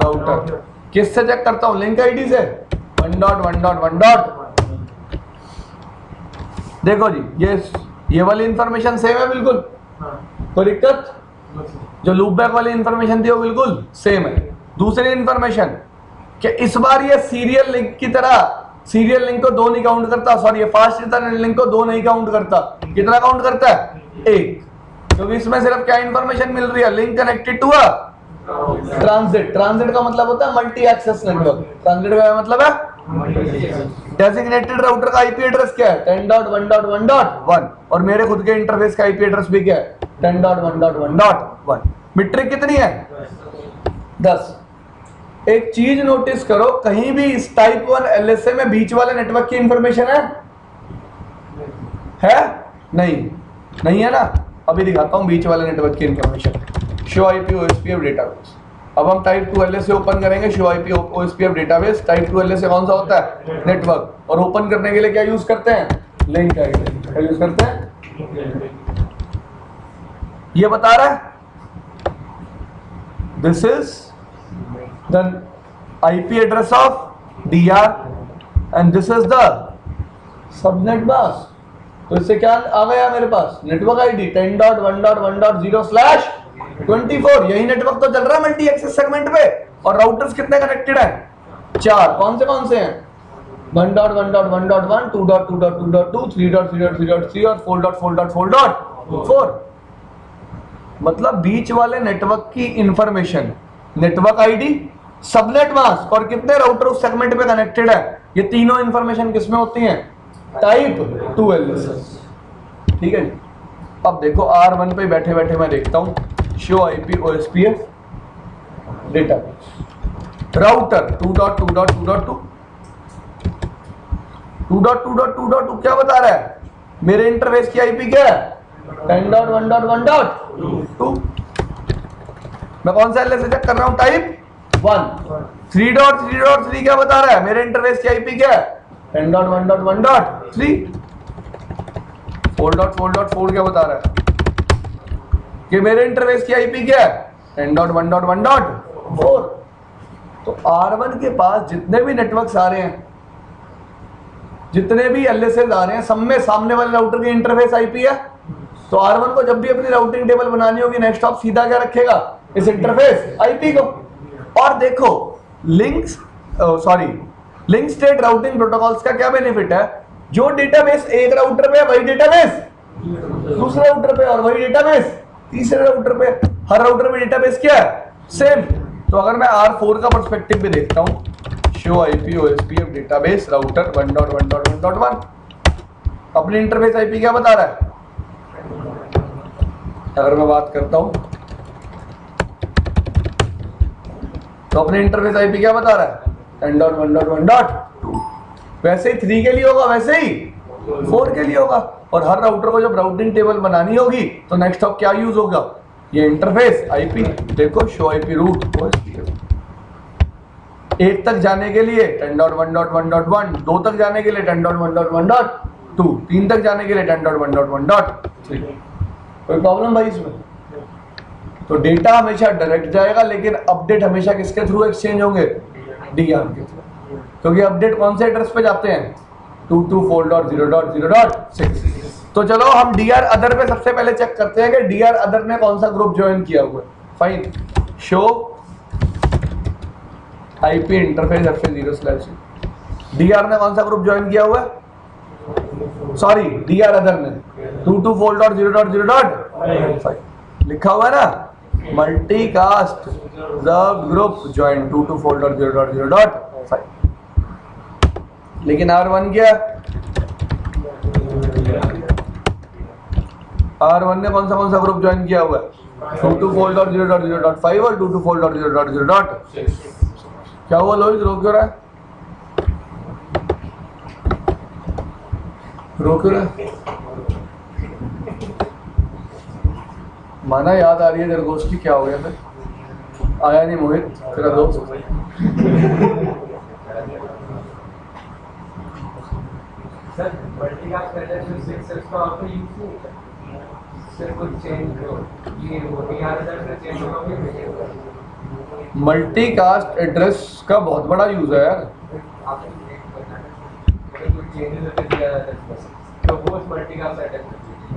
राउटर। किस से चेक करता हूं? लिंक आईडी से, 1.1.1. देखो जी, ये वाली इंफॉर्मेशन सेम है बिल्कुल। कोई दिक्कत? जो लूपबैक वाली इंफॉर्मेशन थी वो बिल्कुल सेम है। दूसरी इंफॉर्मेशन कि इस बार ये सीरियल लिंक की तरह सीरियल लिंक को 2 नहीं काउंट करता, सॉरी ये फास्ट ईथरनेट लिंक को 2 नहीं काउंट करता। कितना काउंट करता है? 1। क्योंकि इसमें सिर्फ क्या इंफॉर्मेशन मिल रही है, link connected to a transit. Transit का मतलब होता है मल्टी एक्सेस नेटवर्क। ट्रांसिट का मतलब है डेजिग्नेटेड राउटर का आईपी एड्रेस क्या है 10.1.1.1 और मेरे खुद के इंटरफेस का आईपी एड्रेस भी क्या है 10.1.1.1। मीट्रिक कितनी है 10। एक चीज नोटिस करो, कहीं भी इस टाइप 1 एलएसए में बीच वाले नेटवर्क की इंफॉर्मेशन है? नहीं है ना। अभी दिखाता हूं बीच वाले नेटवर्क की information. Show IP OSPF database. अब हम टाइप 2 एलएसए ओपन करेंगे। Show IP OSPF database. Type 2 LSA कौन सा होता है? नेटवर्क। और ओपन करने के लिए क्या यूज करते हैं? लिंक आईडी क्या यूज करते हैं। ये बता रहा है this is then IP address of DR and this is the subnet bus। तो इससे क्या आ गया मेरे पास? Network I D 10.1.1.0/24। यही नेटवर्क तो चल रहा है मल्टी एक्सेस सेगमेंट पे। और राउटर्स कितने कनेक्टेड हैं? 4। कौन से हैं? 1.1.1.1, 2.2.2.2, 3.3.3.3 और 4.4.4.4। मतलब बीच वाले नेटवर्क की information network I D, subnet mask और कितने राउटर उस सेगमेंट पे कनेक्टेड है, ये तीनों इंफॉर्मेशन किसमें होती हैं? Type 2 LSA. ठीक है। अब देखो R1 पे बैठे बैठे मैं देखता हूं show IP OSPF database router 2.2.2.2 क्या बता रहा है? मेरे इंटरफेस की आईपी क्या है? 10.1.1.2। मैं कौन सा एलएसए चेक कर रहा हूं? टाइप 1। 3.3.3 क्या बता रहा है? मेरे इंटरफेस की आईपी क्या है? 10.1.1.3। 4.4.4 क्या बता रहा है कि मेरे इंटरफेस की आईपी क्या है? 10.1.1.4। तो R1 के पास जितने भी नेटवर्क्स आ रहे हैं, जितने भी एलएसए आ रहे हैं, सब में सामने वाले राउटर की इंटरफेस आईपी है। तो R1 को जब भी अपनी राउटिंग टेबल बनानी होगी, नेक्स्ट स्टॉप सीधा क्या रखेगा? इस इंटरफेस आईपी को। और देखो लिंक स्टेट राउटिंग प्रोटोकॉल्स का क्या बेनिफिट है? जो डेटाबेस एक राउटर पे है, वही डेटाबेस दूसरे राउटर पे और वही डेटाबेस तीसरे राउटर पे। हर राउटर पे डेटाबेस क्या है? सेम। तो अगर मैं R4 का पर्सपेक्टिव भी देखता हूं, show IP OSPF database router 1.1.1.1 अपने इंटरफेस आईपी क्या बता रहा है? अगर मैं बात करता हूं तो अपने इंटरफेस आईपी क्या बता रहा है? 10.1.1.2। वैसे ही 3 के लिए होगा, वैसे ही 4 के लिए होगा। और हर राउटर को जब राउटिंग टेबल बनानी होगी तो नेक्स्ट स्टॉप क्या यूज होगा? ये इंटरफेस आईपी। देखो शो आईपी रूट ओएसपीएफ 1 तक जाने के लिए 10.1.1.1, 2 तक जाने के लिए 10.1.1.2, 3 तक जाने के लिए 10.1.1.3। कोई प्रॉब्लम भाई इसमें? तो डेटा हमेशा डायरेक्ट जाएगा, लेकिन अपडेट हमेशा किसके थ्रू एक्सचेंज होंगे? डीआर के थ्रू। क्योंकि अपडेट कौन से एड्रेस पे जाते हैं? 224.0.0.6। तो चलो हम डीआर अदर पे सबसे पहले चेक करते हैं कि डीआर अदर ने कौन सा ग्रुप ज्वाइन किया हुआ है। Fine. Show IP interface FA0/0। DR ने कौन सा ग्रुप ज्वाइन किया हुआ है? सॉरी, डीआर अदर ने 224.0.0.5 लिखा हुआ है ना, multicast reserve group join 224.0.0.5। लेकिन R1 क्या? R1 ने कौन सा ग्रुप ज्वाइन किया हुआ है? 224.0.0.5 और 224.0.0.6। क्या हुआ लोहित? रो क्यों रहा है? माना याद आ रही है दरगोश की। क्या हो गया फिर? आया नहीं मोहित तेरा दोस्त। मल्टीकास्ट एड्रेस का बहुत बड़ा यूज है यार।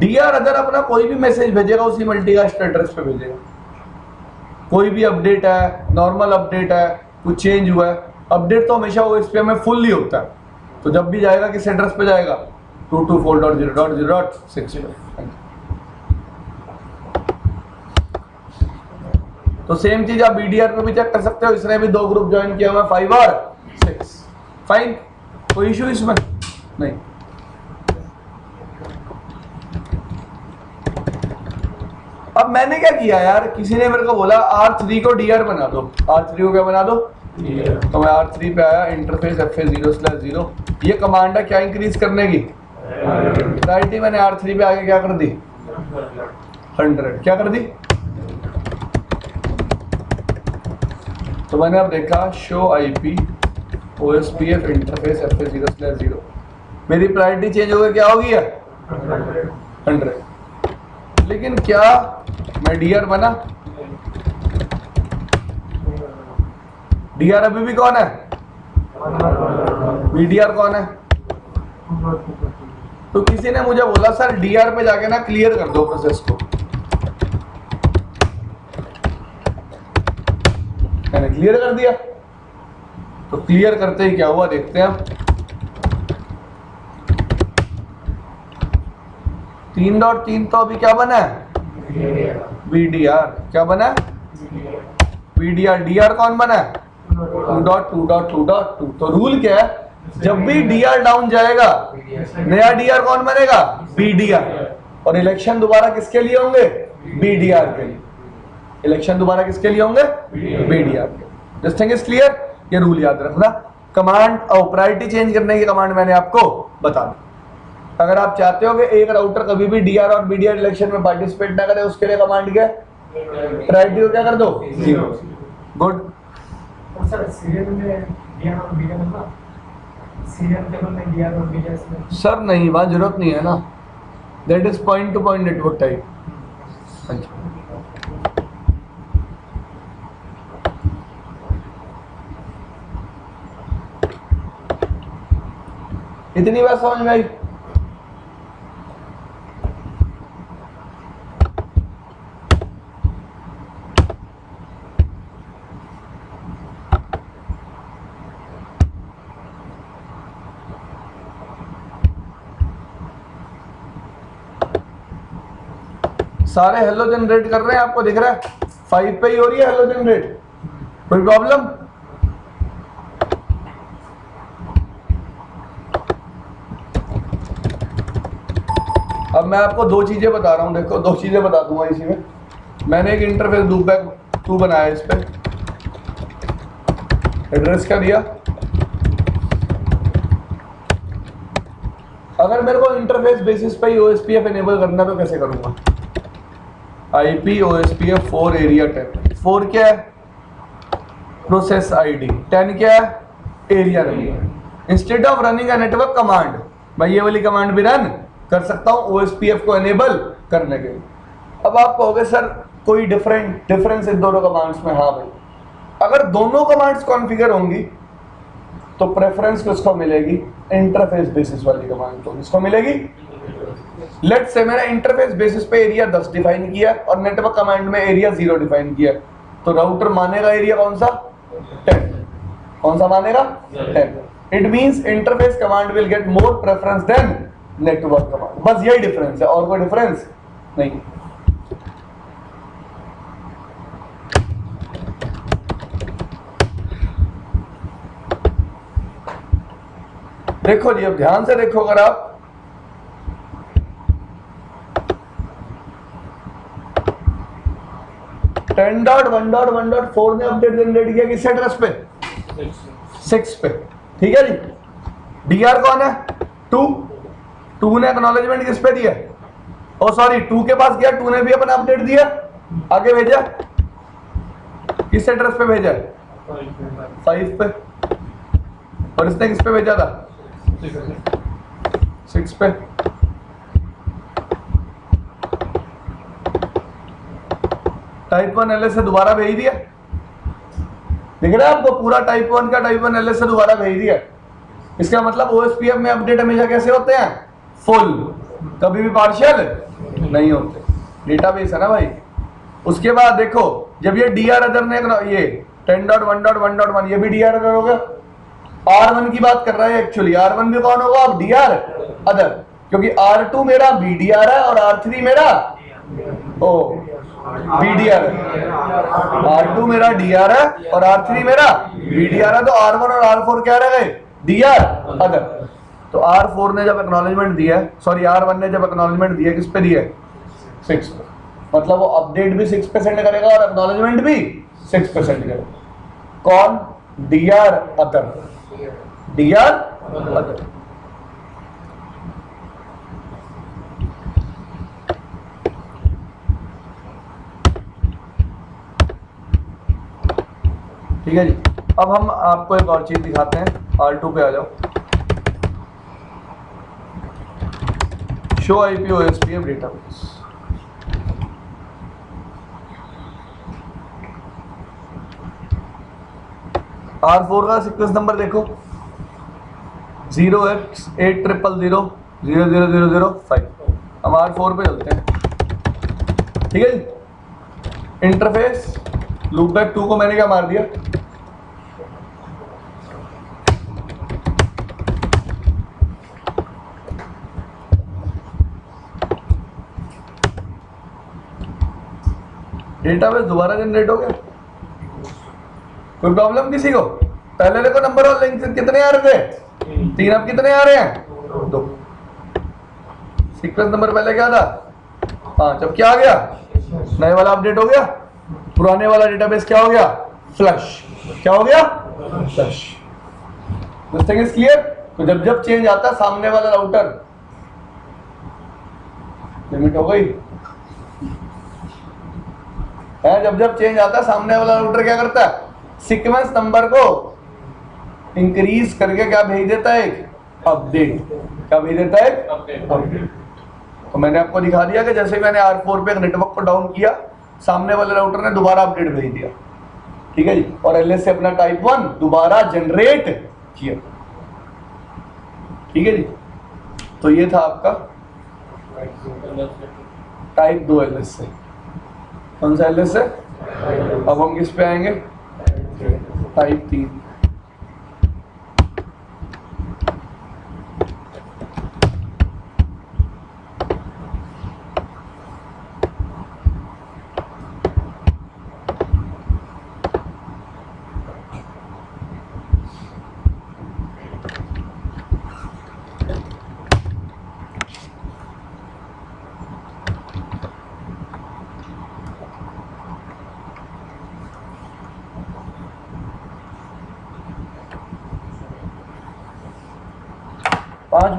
डीआर अदर अपना कोई भी मैसेज भेजेगा उसी मल्टीकास्ट एड्रेस पे भेजेगा। कोई भी अपडेट है, नॉर्मल अपडेट है, कुछ चेंज हुआ है, अपडेट तो हमेशा ओएसपीएफ में फुल ही होता है। तो जब भी जाएगा किस एड्रेस पे जाएगा? 224.0.0.6। तो सेम चीज आप बीडीआर को भी चेक कर सकते हो, इसने भी दो ग्रुप ज्वाइन किया हुआ है 5 और 6। फाइन, कोई इशू इसमें नहीं। अब मैंने क्या किया यार, किसी ने मेरे को बोला R3 को DR बना दो। R3 को क्या बना दो? DR। तो मैं R3 पे आया, इंटरफेस FA0/0। ये कमांड है क्या इंक्रीज करने की? प्रायोरिटी। मैंने R3 पे आगे क्या कर दी? 100। क्या कर दी? तो मैंने अब देखा show IP OSPF interface FA0/0, मेरी प्रायोरिटी चेंज होकर क्या होगी यार? 100। लेकिन क्या मैं DR बना? DR अभी भी कौन है? BDR कौन है? तो किसी ने मुझे बोला सर DR पे जाके ना क्लियर कर दो प्रोसेस को। मैंने क्लियर कर दिया। तो क्लियर करते ही क्या हुआ देखते हैं। 3.3 तो अभी क्या बना है? BDR। क्या बना है? BDR। DR कौन बना है? 2.2.2.2। तो रूल क्या है, जब भी DR डाउन जाएगा नया DR कौन बनेगा? BDR। और इलेक्शन दोबारा किसके लिए होंगे? BDR के लिए। इलेक्शन दोबारा किसके लिए होंगे? BDR के। This thing is clear. ये रूल याद रखना। कमांड और प्रायोरिटी चेंज करने की कमांड मैंने आपको बता दी। अगर आप चाहते हो कि एक राउटर कभी भी DR और BDR इलेक्शन में पार्टिसिपेट ना करे, उसके लिए कमांड क्या? प्रायोरिटी को क्या कर दो? 0। गुड। सर सीरियल में दिया और बीडीआर ना, सीरियल टेबल में दिया और बीडीआर में सर नहीं, वहाँ जरूरत नहीं है ना। That is point to point network type. अच्छा इतनी बात समझ में आई। सारे हेलो जनरेट कर रहे हैं, आपको दिख रहा है 5 पे ही हो रही है हेलो जनरेट, कोई प्रॉब्लम? अब मैं आपको दो चीजें बता रहा हूं, देखो दो चीजें बता दूंगा इसी में। मैंने एक इंटरफेस लूपबैक 2 बनाया, इस पे एड्रेस क्या दिया? अगर मेरे को इंटरफेस बेसिस पे ही OSPF इनेबल करना तो कैसे करूंगा? IP OSPF 4 area 10। 4 क्या है? Process ID। 10 क्या है? Area number. Instead of running a network command, मैं ये वाली कमांड भी रन कर सकता हूँ OSPF को इनेबल करने के लिए। अब आप कहोगे सर कोई डिफरेंस इन दोनों कमांड्स में? हाँ भाई, अगर दोनों कमांड्स कॉन्फिगर होंगी तो प्रेफरेंस किसको मिलेगी? इंटरफेस बेसिस वाली कमांड को। किसको मिलेगी? लेट्स से मैंने इंटरफेस बेसिस पे एरिया 10 डिफाइन किया और नेटवर्क कमांड में एरिया 0 डिफाइन किया, तो राउटर मानेगा एरिया कौन सा? 10। कौन सा मानेगा? 10। It means interface command will get more preference than network command. बस यही डिफरेंस है, और कोई डिफरेंस नहीं। देखो जी, अब ध्यान से देखो, अगर आप .10.1.1.4 ने अपडेट जनरेट किया किस एड्रेस पे? 6 पे। ठीक है जी। DR कौन है? 2 ने एक्नॉलेजमेंट किस पे दिया? ओ सॉरी, 2 के पास गया, 2 ने भी अपना अपडेट दिया, आगे भेजा, किस एड्रेस पे भेजा? 5 पे। और इसने किस पे भेजा था? 6 पे। टाइप 1 LSA दोबारा भेज दिया, दिख रहा है आपको? पूरा टाइप 1 का टाइप 1 LSA दोबारा भेज दिया। इसका मतलब OSPF में अपडेट हमेशा कैसे होते हैं? फुल, कभी भी पार्शियल नहीं होते। डेटाबेस है ना भाई। उसके बाद देखो, जब ये DR अदर ने, ये 10.1.1.1 ये भी DR अदर होगा। R1 की बात कर रहा है एक्चुअली, R1 भी कौन होगा अब? DR अदर, क्योंकि R2 मेरा BDR है और R3 मेरा ओ BDR है, R2 मेरा DR है और R3 मेरा BDR है, तो R1 और R4 क्या रह गए? DR other. तो R4 ने जब एक्नॉलेजमेंट दिया है, सॉरी R1 ने जब एक्नॉलेजमेंट दिया किस पे दिया है? 6 पे, मतलब वो अपडेट भी 6% करेगा और एक्नॉलेजमेंट भी 6% करेगा। कौन? DR other, DR other. ठीक है जी, अब हम आपको एक और चीज दिखाते हैं। R2 पे आ जाओ, show IP OSPF database. R4 का सीक्वेंस नंबर देखो, 0x8000000005। हम R4 पे चलते हैं, ठीक है जी। इंटरफेस लूपबैक 2 को मैंने क्या मार दिया? डेटाबेस दोबारा जनरेट हो गया। कोई प्रॉब्लम किसी को? पहले देखो नंबर और लिंक कितने आ रहे थे? 3, अब कितने आ रहे हैं? 2। सीक्वेंस नंबर पहले क्या था? 5, अब क्या आ गया? नए वाला अपडेट हो गया, पुराने वाला डेटाबेस क्या हो गया? फ्लश। क्या हो गया? Flush. This thing is clear. तो जब जब चेंज आता सामने वाला राउटर लिमिट हो गई है, जब जब चेंज आता है सामने वाला राउटर क्या करता है? सीक्वेंस नंबर को इंक्रीज करके क्या भेज देता है? एक अपडेट। क्या भेज देता है? अपडेट। तो मैंने आपको दिखा दिया कि जैसे मैंने R4 पे नेटवर्क को डाउन किया, सामने वाले राउटर ने दोबारा अपडेट भेज दिया, ठीक है जी। और LSA अपना टाइप 1 दोबारा जनरेट किया, ठीक है जी। तो ये था आपका टाइप 2 LSA। कौन सा LSA? अब हम किस पे आएंगे? टाइप 3।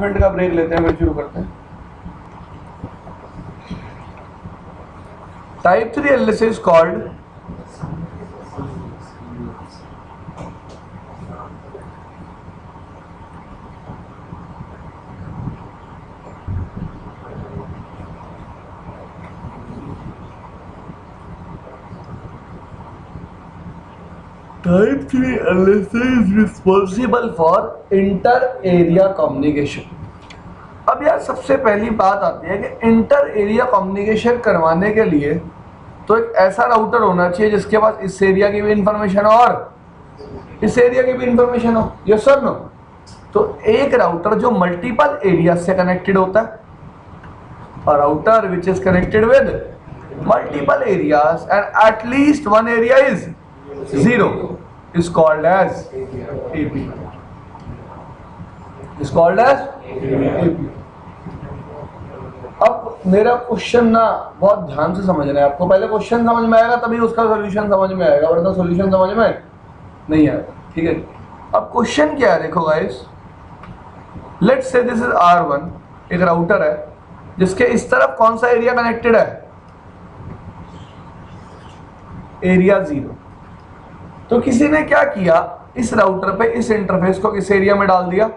मिनट का ब्रेक लेते हैं, फिर शुरू करते हैं। Type 3 LSA is called Type 3 LSA is responsible for inter-area communication। अब यार सबसे पहली बात आती है कि inter-area communication करवाने के लिए तो एक ऐसा राउटर होना चाहिए जिसके पास इस एरिया की भी इंफॉर्मेशन हो और इस एरिया की भी इंफॉर्मेशन हो। Yes sir no. तो एक राउटर जो मल्टीपल एरिया से कनेक्टेड होता है, और router which is connected with multiple areas and at least one area is 0 is called as ABR, is called as ABR। अब मेरा क्वेश्चन ना बहुत ध्यान से समझना है आपको। पहले क्वेश्चन समझ में आएगा तभी उसका सॉल्यूशन समझ में आएगा, वरना सॉल्यूशन समझ में नहीं आएगा, ठीक है। अब क्वेश्चन क्या है देखो guys, let's say this is R1, एक राउटर है जिसके इस तरफ कौन सा एरिया कनेक्टेड है? एरिया 0। तो किसी ने क्या किया, इस राउटर पे इस इंटरफेस को किस एरिया में डाल दिया?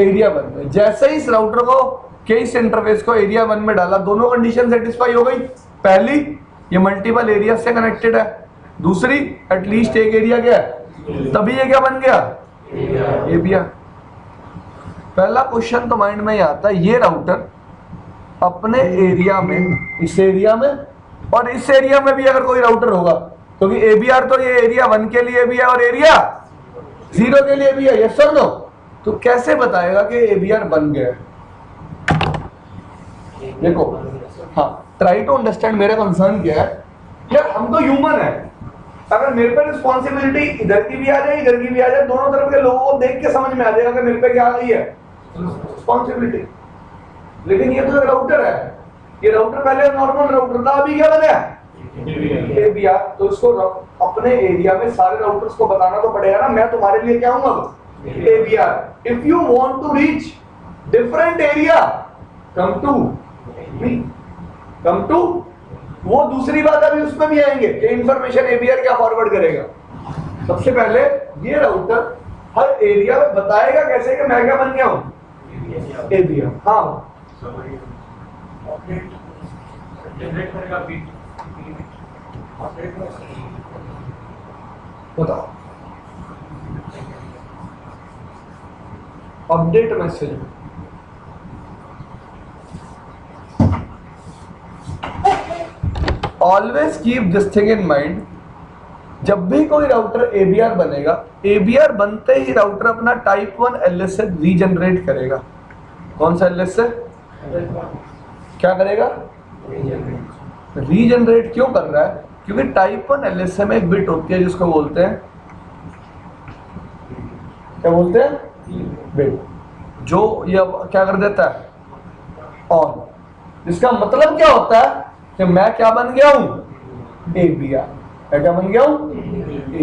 एरिया 1 में। जैसे ही इस राउटर को के इस इंटरफेस को एरिया 1 में डाला, दोनों कंडीशन सेटिस्फाई हो गई। पहली, ये मल्टीपल एरिया से कनेक्टेड है, दूसरी एटलीस्ट एक एरिया क्या है, तभी ये क्या बन गया? एरिया। पहला क्वेश्चन तो माइंड में ही आता है, ये राउटर अपने एरिया में, इस एरिया में और इस एरिया में भी अगर कोई राउटर होगा, क्योंकि ABR तो ये एरिया 1 के लिए भी है और एरिया 0 के लिए भी है, यस सर नो। तो कैसे बताएगा कि ABR बन गया? देखो हाँ, ट्राई टू अंडरस्टैंड। मेरा कंसर्न क्या है यार, हम तो ह्यूमन है, अगर मेरे पे रिस्पॉन्सिबिलिटी इधर की भी आ जाए इधर की भी आ जाए, दोनों तरफ के लोगों को देख के समझ में आ जाएगा कि मेरे पे क्या आ गई है रिस्पॉन्सिबिलिटी। लेकिन ये तो राउटर है, ये राउटर पहले नॉर्मल राउटर था, अभी क्या बना ABR, तो इसको अपने एरिया में सारे राउटर्स को बताना तो पड़ेगा ना। मैं तुम्हारे लिए क्या हूँ अब ABR। If you want to reach different area come to वो दूसरी बात अभी उसमें भी आएंगे कि इंफॉर्मेशन ABR क्या फॉरवर्ड करेगा। सबसे पहले ये राउटर हर एरिया में बताएगा कैसे कि मैं क्या बन गया हूँ ABR। हाँ बताओ update message always keep this thing in mind. जब भी कोई राउटर ABR बनेगा, ABR बनते ही राउटर अपना टाइप 1 LSA रीजनरेट करेगा। कौन सा LSA क्या करेगा? रीजनरेट क्यों कर रहा है? क्योंकि टाइप 1 LSA में एक बिट होती है जिसको बोलते हैं, क्या बोलते हैं? बिट, जो ये क्या कर देता है ऑन। इसका मतलब क्या होता है कि मैं क्या बन गया हूं ABR। मैं क्या बन गया हूं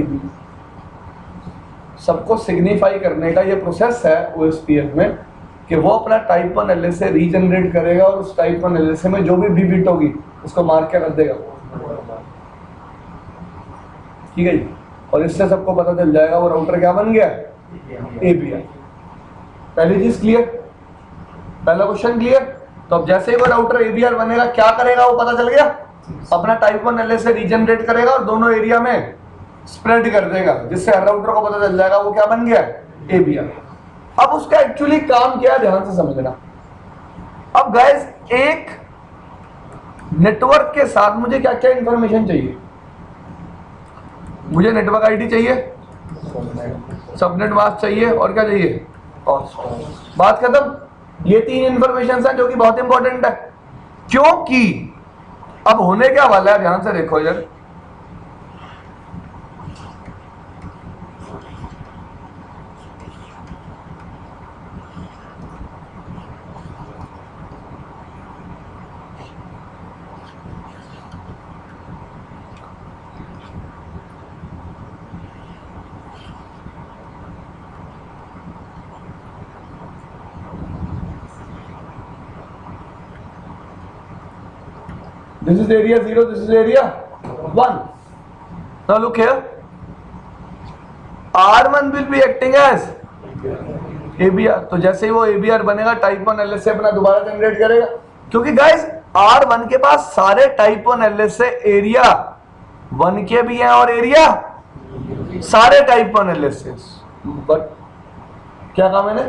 ABR। सबको सिग्निफाई करने का ये प्रोसेस है OSPF में कि वो अपना टाइप 1 LSA रीजनरेट करेगा और उस टाइप 1 LSA में जो भी बिट होगी उसको मार के रख देगा। ठीक है, और इससे सबको पता चल जाएगा वो राउटर क्या बन गया ABR। पहली चीज क्लियर, पहला क्वेश्चन क्लियर। तो अब जैसे ही वो राउटर ABR बनेगा क्या करेगा वो पता चल गया? अपना टाइप 1 LSA रीजनरेट करेगा और दोनों एरिया में स्प्रेड कर देगा, जिससे हर राउटर को पता चल जाएगा वो क्या बन गया ABR। अब उसका एक्चुअली काम क्या है ध्यान से समझना। अब गाइस एक नेटवर्क के साथ मुझे क्या क्या इंफॉर्मेशन चाहिए? मुझे नेटवर्क आईडी चाहिए, सबनेट मास्क चाहिए और क्या चाहिए? और बात खत्म। ये तीन इंफॉर्मेशन हैं जो कि बहुत इंपॉर्टेंट है, क्योंकि अब होने क्या वाला है ध्यान से देखो यार। This is area 0, this is area 1. Now look here. R1 will be acting as ABR. तो जैसे ही वो ABR बनेगा टाइप 1 LSA अपना दोबारा जनरेट करेगा, क्योंकि गाइज R1 के पास सारे टाइप 1 LSA एरिया 1 के भी हैं और एरिया सारे टाइप 1 LSA। बट क्या कहा मैंने?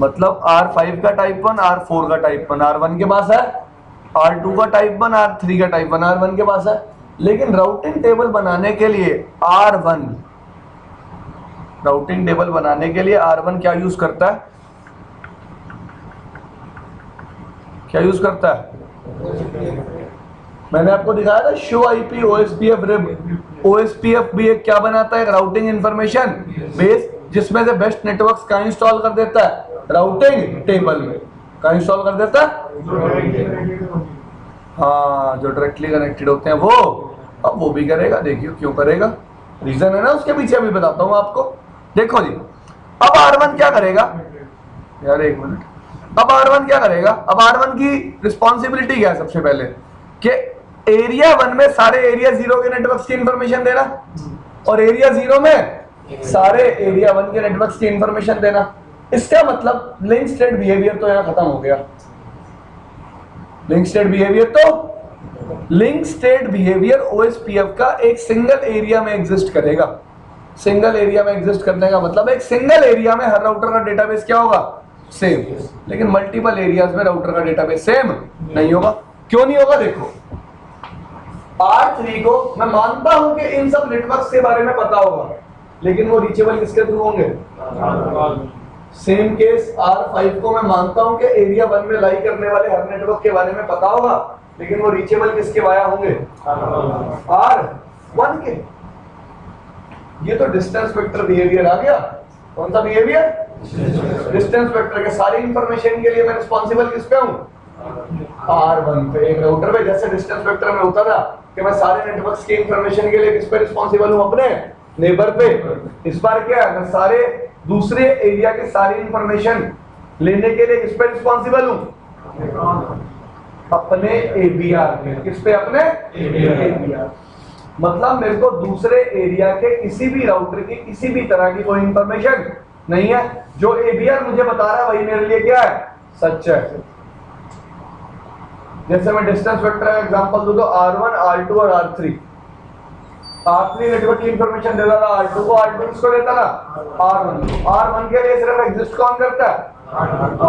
मतलब R5 का टाइप 1, R4 का टाइप 1 R1 के पास है, R2 का टाइप 1, R3 का टाइप 1 R1 के पास है। लेकिन राउटिंग टेबल बनाने के लिए R1 क्या यूज करता है? क्या यूज करता है? मैंने आपको दिखाया था show IP OSPF RIB. OSPF भी एक क्या बनाता है? राउटिंग इंफॉर्मेशन बेस, जिसमें से बेस्ट नेटवर्क्स का इंस्टॉल कर देता है राउटिंग टेबल में। का इंस्टॉल कर देता है, हाँ, जो डायरेक्टली कनेक्टेड होते हैं वो। अब वो भी करेगा, देखिए क्यों करेगा, रीजन है ना उसके पीछे, अभी बताता हूँ आपको। देखो जी, अब R1 क्या करेगा यार, एक मिनट। अब R1 क्या करेगा? अब R1 की रिस्पॉन्सिबिलिटी क्या है? सबसे पहले कि एरिया 1 में सारे एरिया 0 के नेटवर्क की इंफॉर्मेशन देना और एरिया 0 में सारे एरिया 1 के नेटवर्क्स की इंफॉर्मेशन देना। इसका मतलब लिंक स्टेट बिहेवियर तो यहाँ खत्म हो गया। लिंक स्टेट बिहेवियर OSPF का एक सिंगल एरिया में एग्जिस्ट करेगा। सिंगल एरिया में एग्जिस्ट करने का मतलब एक सिंगल एरिया में हर राउटर का डेटाबेस क्या होगा? सेम। लेकिन मल्टीपल एरियाज में राउटर का डेटाबेस सेम नहीं होगा। क्यों नहीं होगा? देखो R3 को मैं मानता हूं कि इन सब नेटवर्क्स के बारे में पता होगा, लेकिन वो रीचेबल किसके थ्रू होंगे? सेम केस R5 को मैं मानता हूं कि एरिया 1 में लाई करने वाले हर नेटवर्क के बारे में पता होगा, लेकिन वो रीचेबल किसके वाया होंगे? R1 के। ये तो डिस्टेंस वेक्टर बिहेवियर आ गया। कौन सा बिहेवियर? डिस्टेंस वेक्टर के सारी इंफॉर्मेशन के लिए मैं रिस्पॉन्सिबल किस पे हूँ? R1 पे। एक राउटर पे जैसे डिस्टेंस वेक्टर में होता था कि मैं सारे नेटवर्क्स की इंफॉर्मेशन के लिए किस पे रिस्पॉन्सिबल हूँ? अपने नेबर पे। इस बार क्या है? मैं सारे दूसरे एरिया के सारी इंफॉर्मेशन लेने के लिए किस पे रिस्पॉन्सिबल हूँ? अपने एबीआर पे। किस पे? अपने एबीआर। मतलब मेरे को दूसरे एरिया के किसी भी राउटर की किसी भी तरह की कोई इंफॉर्मेशन नहीं है। जो एबीआर मुझे बता रहा है वही मेरे लिए क्या है? सच है। जैसे मैं डिस्टेंस वेक्टर का एग्जांपल दूं तो R1, R2 और R3। R3 नेटवर्क की इंफॉर्मेशन देता था R2 को, R2 इसको देता था R1 को। R1 के लिए सिर्फ एग्जिस्ट कौन करता है?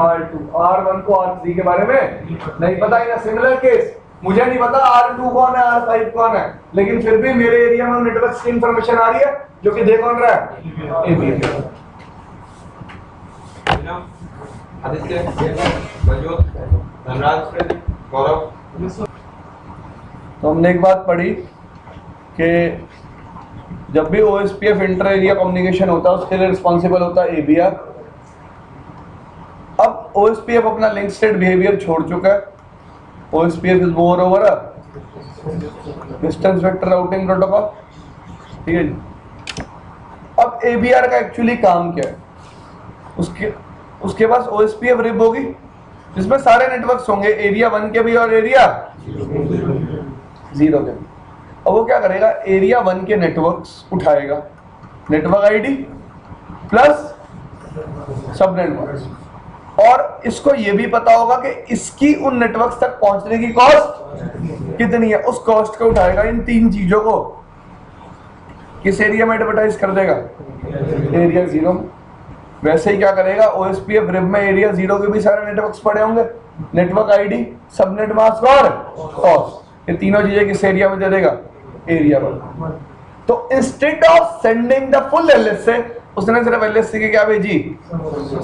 R2। R1 को R3 के बारे में नहीं पता। इन सिमिलर केस मुझे नहीं पता R2 कौन है, R5 कौन है, लेकिन फिर भी मेरे एरिया में नेटवर्क की इंफॉर्मेशन आ रही है जो कि दे कौन रहा है? ABR। तो हमने एक बात पढ़ी कि जब भी OSPF इंटर एरिया कम्युनिकेशन होता है उसके लिए रिस्पॉन्सिबल होता है ABR। अब OSPF अपना लिंक स्टेट बिहेवियर छोड़ चुका है। OSPF is more over a distance vector routing protocol, ठीक है जी। अब ABR का एक्चुअली काम क्या है? उसके पास OSPF रिब होगी जिसमें सारे नेटवर्क्स होंगे, एरिया 1 के भी और एरिया 0 के भी। अब वो क्या करेगा? एरिया 1 के नेटवर्क्स उठाएगा, network ID plus sub network, और इसको ये भी पता होगा कि इसकी उन नेटवर्क्स तक पहुंचने की कॉस्ट कितनी है। उस कॉस्ट को उठाएगा, इन तीन चीजों को किस एरिया में एडवर्टाइज कर देगा? एरिया 0 में। वैसे ही क्या करेगा? OSPF रिब में एरिया 0 के भी सारे नेटवर्क्स पड़े होंगे, नेटवर्क आईडी, सबनेट मास्क और कॉस्ट, ये तीनों चीजें किस एरिया में दे देगा? एरिया 1। तो instead of sending the full LSA, उसने सिर्फ LSA की क्या भेजी?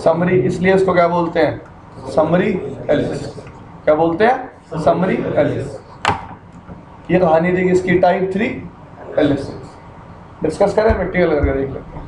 समरी। इसलिए इसको क्या बोलते हैं? Summary LSA। क्या बोलते हैं? Summary LSA। ये कहानी थी इसकी, टाइप 3 LSA। डिस्कस करें, प्रैक्टिकल करके देख लेते हैं।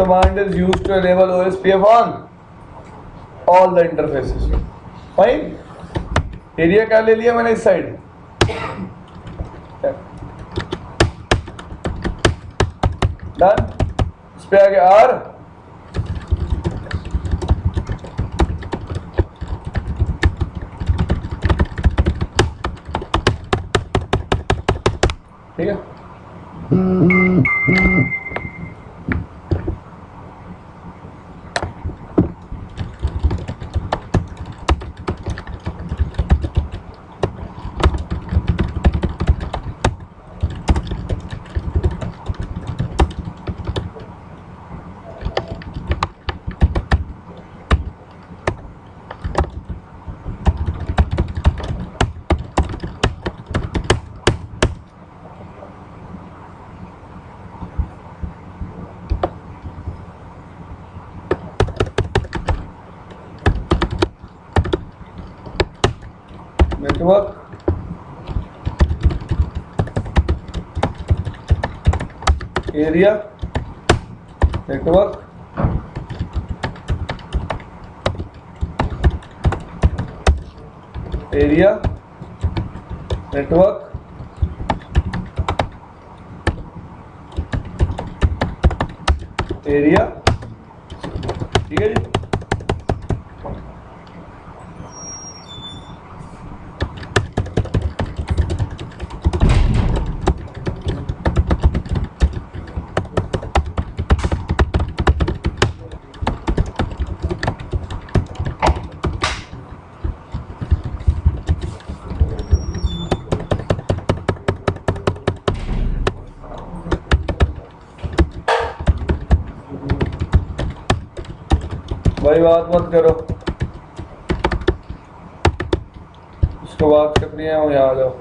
Command is used to enable OSPF on all the interfaces. Fine. Area क्या ले लिया मैंने? इस साइड डन। इस पे आगे R ठीक है। Area, network, area, network, area. ठीक है जी। भाई बात मत करो, उसको बात करनी है, वो यहाँ आ जाओ।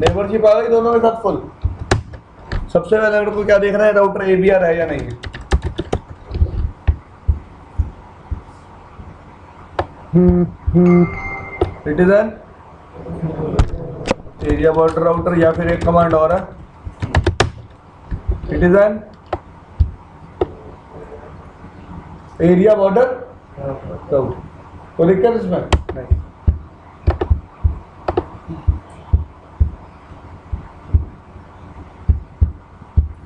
नेटवर्कशिप आ गई दोनों के साथ फुल। सबसे पहले अगर कोई क्या देख रहा है, राउटर एबीआर है या नहीं है। It is an area border router, या फिर एक कमांड और है, it is an area border. तो कोई दिक्कत इसमें नहीं।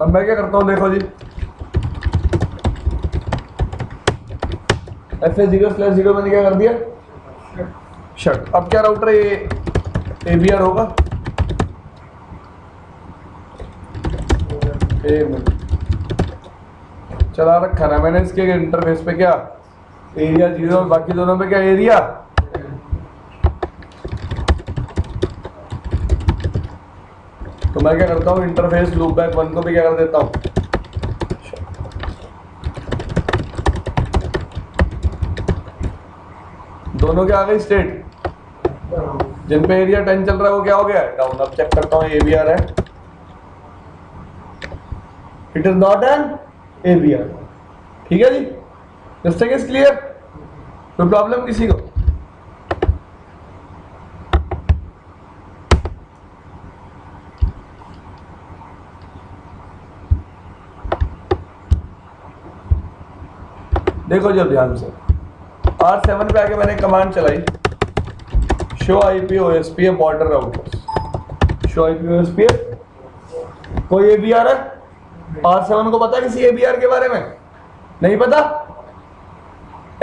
अब मैं क्या करता हूँ, देखो जी, F0/0 मैंने क्या कर दिया, शट। अब क्या राउटर ये ABR होगा। चला रखा ना मैंने इसके इंटरफेस पे क्या एरिया 0, बाकी दोनों पे क्या एरिया। तो मैं क्या करता हूँ, इंटरफेस लूपबैक 1 को भी क्या कर देता हूँ। दोनों के आ गई स्टेट, जिन पे एरिया 10 चल रहा है वो क्या हो गया डाउन। अब चेक करता हूँ एबीआर है, it is not an ABR. ठीक है जी, जस्ट इज क्लियर, कोई प्रॉब्लम किसी को। देखो जब ध्यान से, R7 पे आके मैंने कमांड चलाई, show IP OSPF border routers, show IP OSPF. कोई एबीआर है R7 को? पता है किसी एबीआर के बारे में? नहीं पता।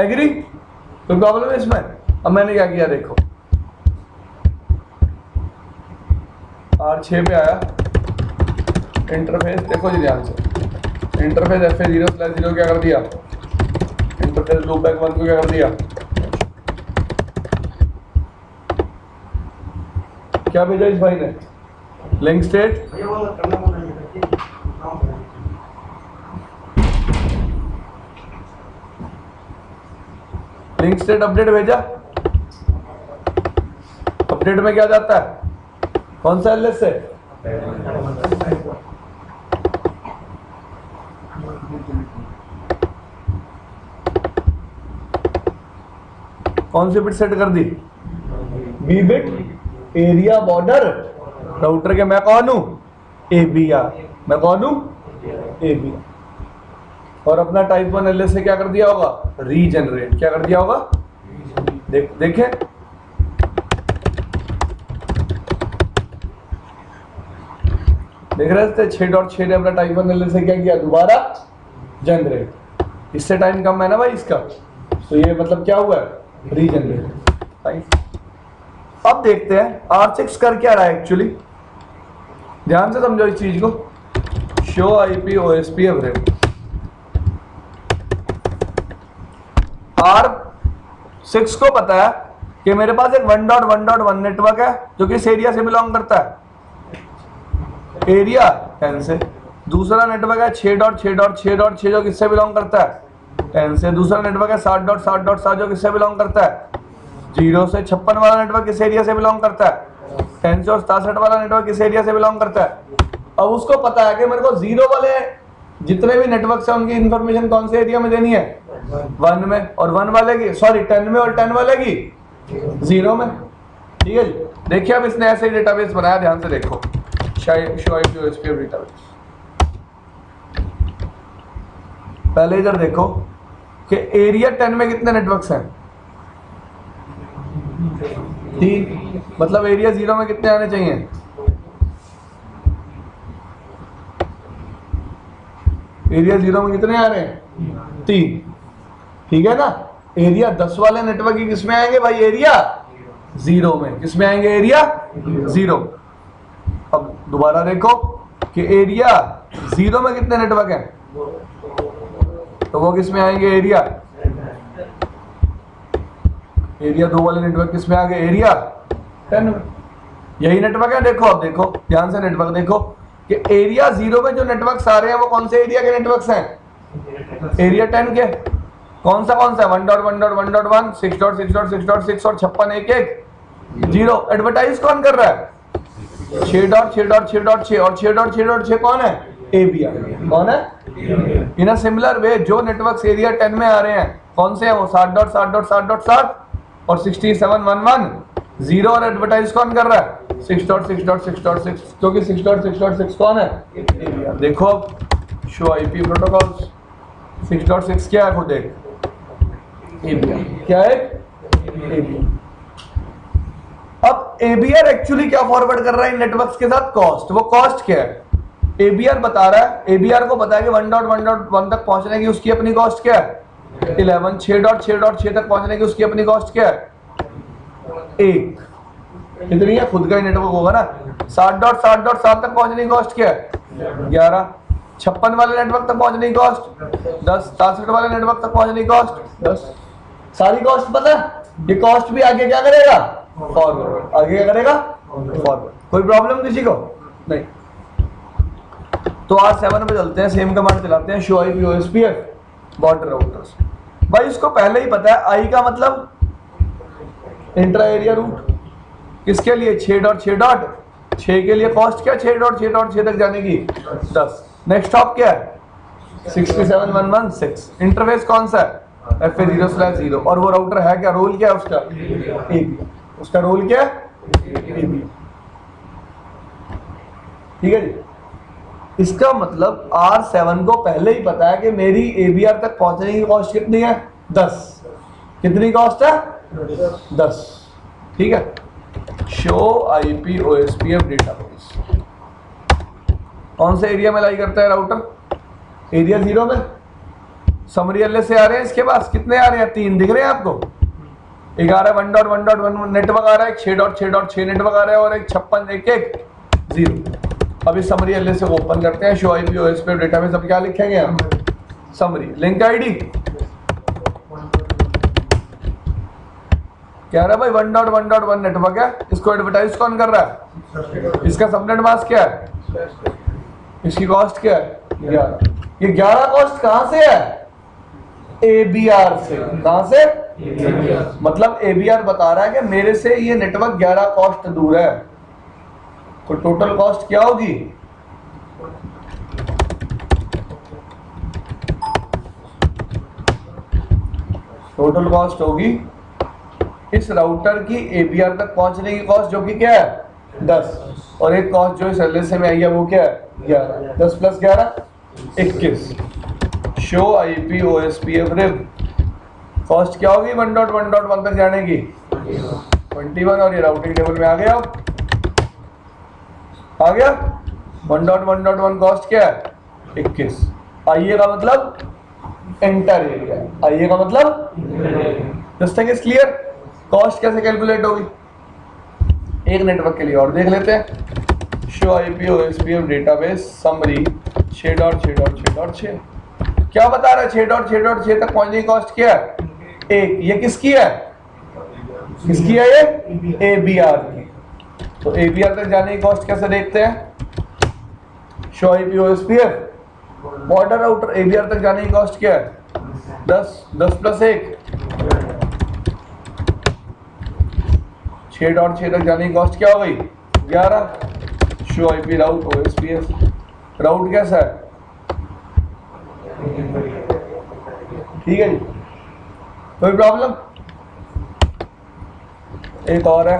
एग्री, कोई प्रॉब्लम है इसमें? अब मैंने क्या किया, देखो R6 पे आया, इंटरफेस देखो जी ध्यान से, इंटरफेस F0/0 क्या कर दिया, इंटरफेस लूपबैक 1 को क्या कर दिया। क्या भेजा इस भाई ने, link state. Link state update भेजा। अपडेट में क्या जाता है, कौन सा एलएसए, कौन सी बिट सेट कर दी? B bit. Area border router के मैं कौन हूँ? एबीआर। मैं कौन हूँ? एबीआर। और अपना टाइप 1 एलएसए क्या कर दिया होगा? रीजनरेट। क्या कर दिया होगा? देखे देख रहे थे 6.6 ने अपना टाइप 1 एलएसए क्या किया? दोबारा जनरेट। इससे टाइम कम है ना भाई इसका, तो ये मतलब क्या हुआ है? रीजनरेट। अब देखते हैं R6 कर क्या रहा है एक्चुअली। ध्यान से समझो इस चीज को। Show IP OSPF rate. R6 को पता है कि मेरे पास एक 1.1.1 नेटवर्क है जो किस एरिया से बिलोंग करता है? एरिया टेन से। दूसरा नेटवर्क है 6.6.6.6 जो किससे बिलोंग करता है? टेन से। दूसरा नेटवर्क है 7.7.7 जो किससे बिलोंग करता है? 0 से। 56 वाला नेटवर्क किस एरिया से बिलोंग करता है? 10 से। और 67 वाला नेटवर्क किस एरिया से बिलोंग करता है? अब उसको पता है कि मेरे को 0 वाले जितने भी नेटवर्क है उनकी इंफॉर्मेशन कौन से एरिया में देनी है? 1 में। और 10 में। और 10 वाले की 0 में। ठीक है जी। देखिए अब इसने ऐसे ही डेटाबेस बनाया, ध्यान से देखो। पहले इधर देखो कि एरिया 10 में कितने नेटवर्क्स हैं? 3। मतलब एरिया 0 में कितने आने चाहिए? एरिया 0 में कितने आ रहे हैं? 3। ठीक है ना। एरिया 10 वाले नेटवर्क किसमें आएंगे भाई? एरिया 0 में। किसमें आएंगे? एरिया 0। अब दोबारा देखो कि एरिया 0 में कितने नेटवर्क हैं, तो वो किसमें आएंगे? एरिया। एरिया 2 वाले नेटवर्क किसमें आ गए? एरिया 10 में। यही नेटवर्क है। देखो अब देखो ध्यान से नेटवर्क देखो कि एरिया 0 में जो नेटवर्क आ रहे हैं वो कौन से एरिया के नेटवर्क हैं? एरिया 10 के। कौन सा 1.1.1.1 6.6.6.6 और 56.1.1.0। एडवर्टाइज कौन कर रहा है? 6.6.6.6 और 6.6.6 कौन है? एबीआर। कौन है? इन सिमिलर वे जो नेटवर्क्स एरिया 10 में आ रहे हैं कौन से हैं वो? 7.7.7.7 और 67.11.0। और एडवर्टाइज कौन कर रहा है? 6.6.6.6 क्योंकि 6.6.6 कौन है? एबीआर। देखो अब शो आईपी प्रोटोकॉल्स 6.6 क्या है? खुद एक एबीआर। क्या है? एबीआर। अब एबीआर एक्चुअली क्या फॉरवर्ड कर रहा है इन नेटवर्क्स के साथ? कॉस्ट। वो कॉस्ट क्या है? एबीआर बता रहा है। एबीआर को बताया कि 1.1.1 तक पहुंचने की उसकी अपनी कॉस्ट क्या है? 11। 6.6.6 तक पहुंचने की उसकी अपनी कॉस्ट क्या है? 1। कितनी है? खुद का ही नेटवर्क होगा ना। 7.7.7 तक पहुंचने की कॉस्ट क्या है? 11। 56 वाले नेटवर्क तक पहुंचने की कॉस्ट 10। 67 वाले नेटवर्क तक पहुंचने की कॉस्ट 10। सारी कॉस्ट पता है। ये कॉस्ट भी आगे क्या करेगा? फॉरवर्ड। आगे क्या करेगा? फॉरवर्ड। कोई प्रॉब्लम किसी को? नहीं। तो R7 पे चलते हैं, सेम कमांड चलाते हैं। Show IP OSPF border routers. भाई इसको पहले ही पता है। आई का मतलब इंट्रा एरिया रूट। किसके लिए? 6.6.6 के लिए। कॉस्ट क्या? 6.6.6 तक जाने की 10। नेक्स्ट स्टॉप क्या है? 67.1.1.6। इंटरफेस कौन सा है? FA0/0। और वो राउटर है क्या? रोल क्या है उसका? एबीआर। उसका रोल क्या है? ठीक है जी। इसका मतलब R7 को पहले ही पता है कि मेरी ABR तक पहुंचने की कॉस्ट कितनी है? 10। कितनी कॉस्ट है? 10। ठीक है। Show IP OSPF database. कौन से एरिया में लाई करता है राउटर? एरिया 0 में। समरी LSA आ रहे हैं इसके पास। कितने आ रहे हैं? 3। दिख रहे हैं आपको? 11 1.1.1 नेटवर्क आ रहा है, 6.6.6 नेटवर्क आ रहा है और एक 56.1.1.0। अब इस समरी एलएसए को ओपन करते हैं। Show IP OSPF database. अब क्या लिखेंगे हम? समरी। लिंक आईडी क्या रहा है भाई? 1.1.1 नेटवर्क है। इसको एडवर्टाइज कौन कर रहा है? इसका सबनेट मास्क क्या है? इसकी कॉस्ट क्या है? 11। ये 11 कॉस्ट कहां से है? एबीआर से। कहां से? मतलब एबीआर बता रहा है कि मेरे से ये नेटवर्क 11 कॉस्ट दूर है। तो टोटल कॉस्ट क्या होगी? टोटल कॉस्ट होगी इस राउटर की एबीआर तक पहुंचने की कॉस्ट, जो कि क्या है 10, और एक कॉस्ट जो इस एलएसए में आई है वो क्या है 11, 10 + 11 21। Show IP OSPF RIB cost क्या होगी 1.1.1 तक जाने की 21, और ये राउटिंग टेबल में आ गया, अब आ गया 1.1.1 कॉस्ट क्या है 21। आइए का मतलब एंटर एरिया, आइए का मतलब this thing is clear. Cost कैसे कैलकुलेट होगी एक नेटवर्क के लिए और देख लेते हैं। Show IP OSPF database summary 6.6.6.6 क्या बता रहा है 6.6.6 तक पहुंचने की कॉस्ट क्या है 1। ये किसकी है, किसकी है ये एबीआर की। तो एबीआर तक जाने की कॉस्ट कैसे देखते हैं, show IP OSPF border router ABR तक जाने की कॉस्ट क्या है 10 + 1 6.6 तक जाने की कॉस्ट क्या हो गई 11। Show I P route OSPF route कैसा है, ठीक है जी, कोई प्रॉब्लम। एक और है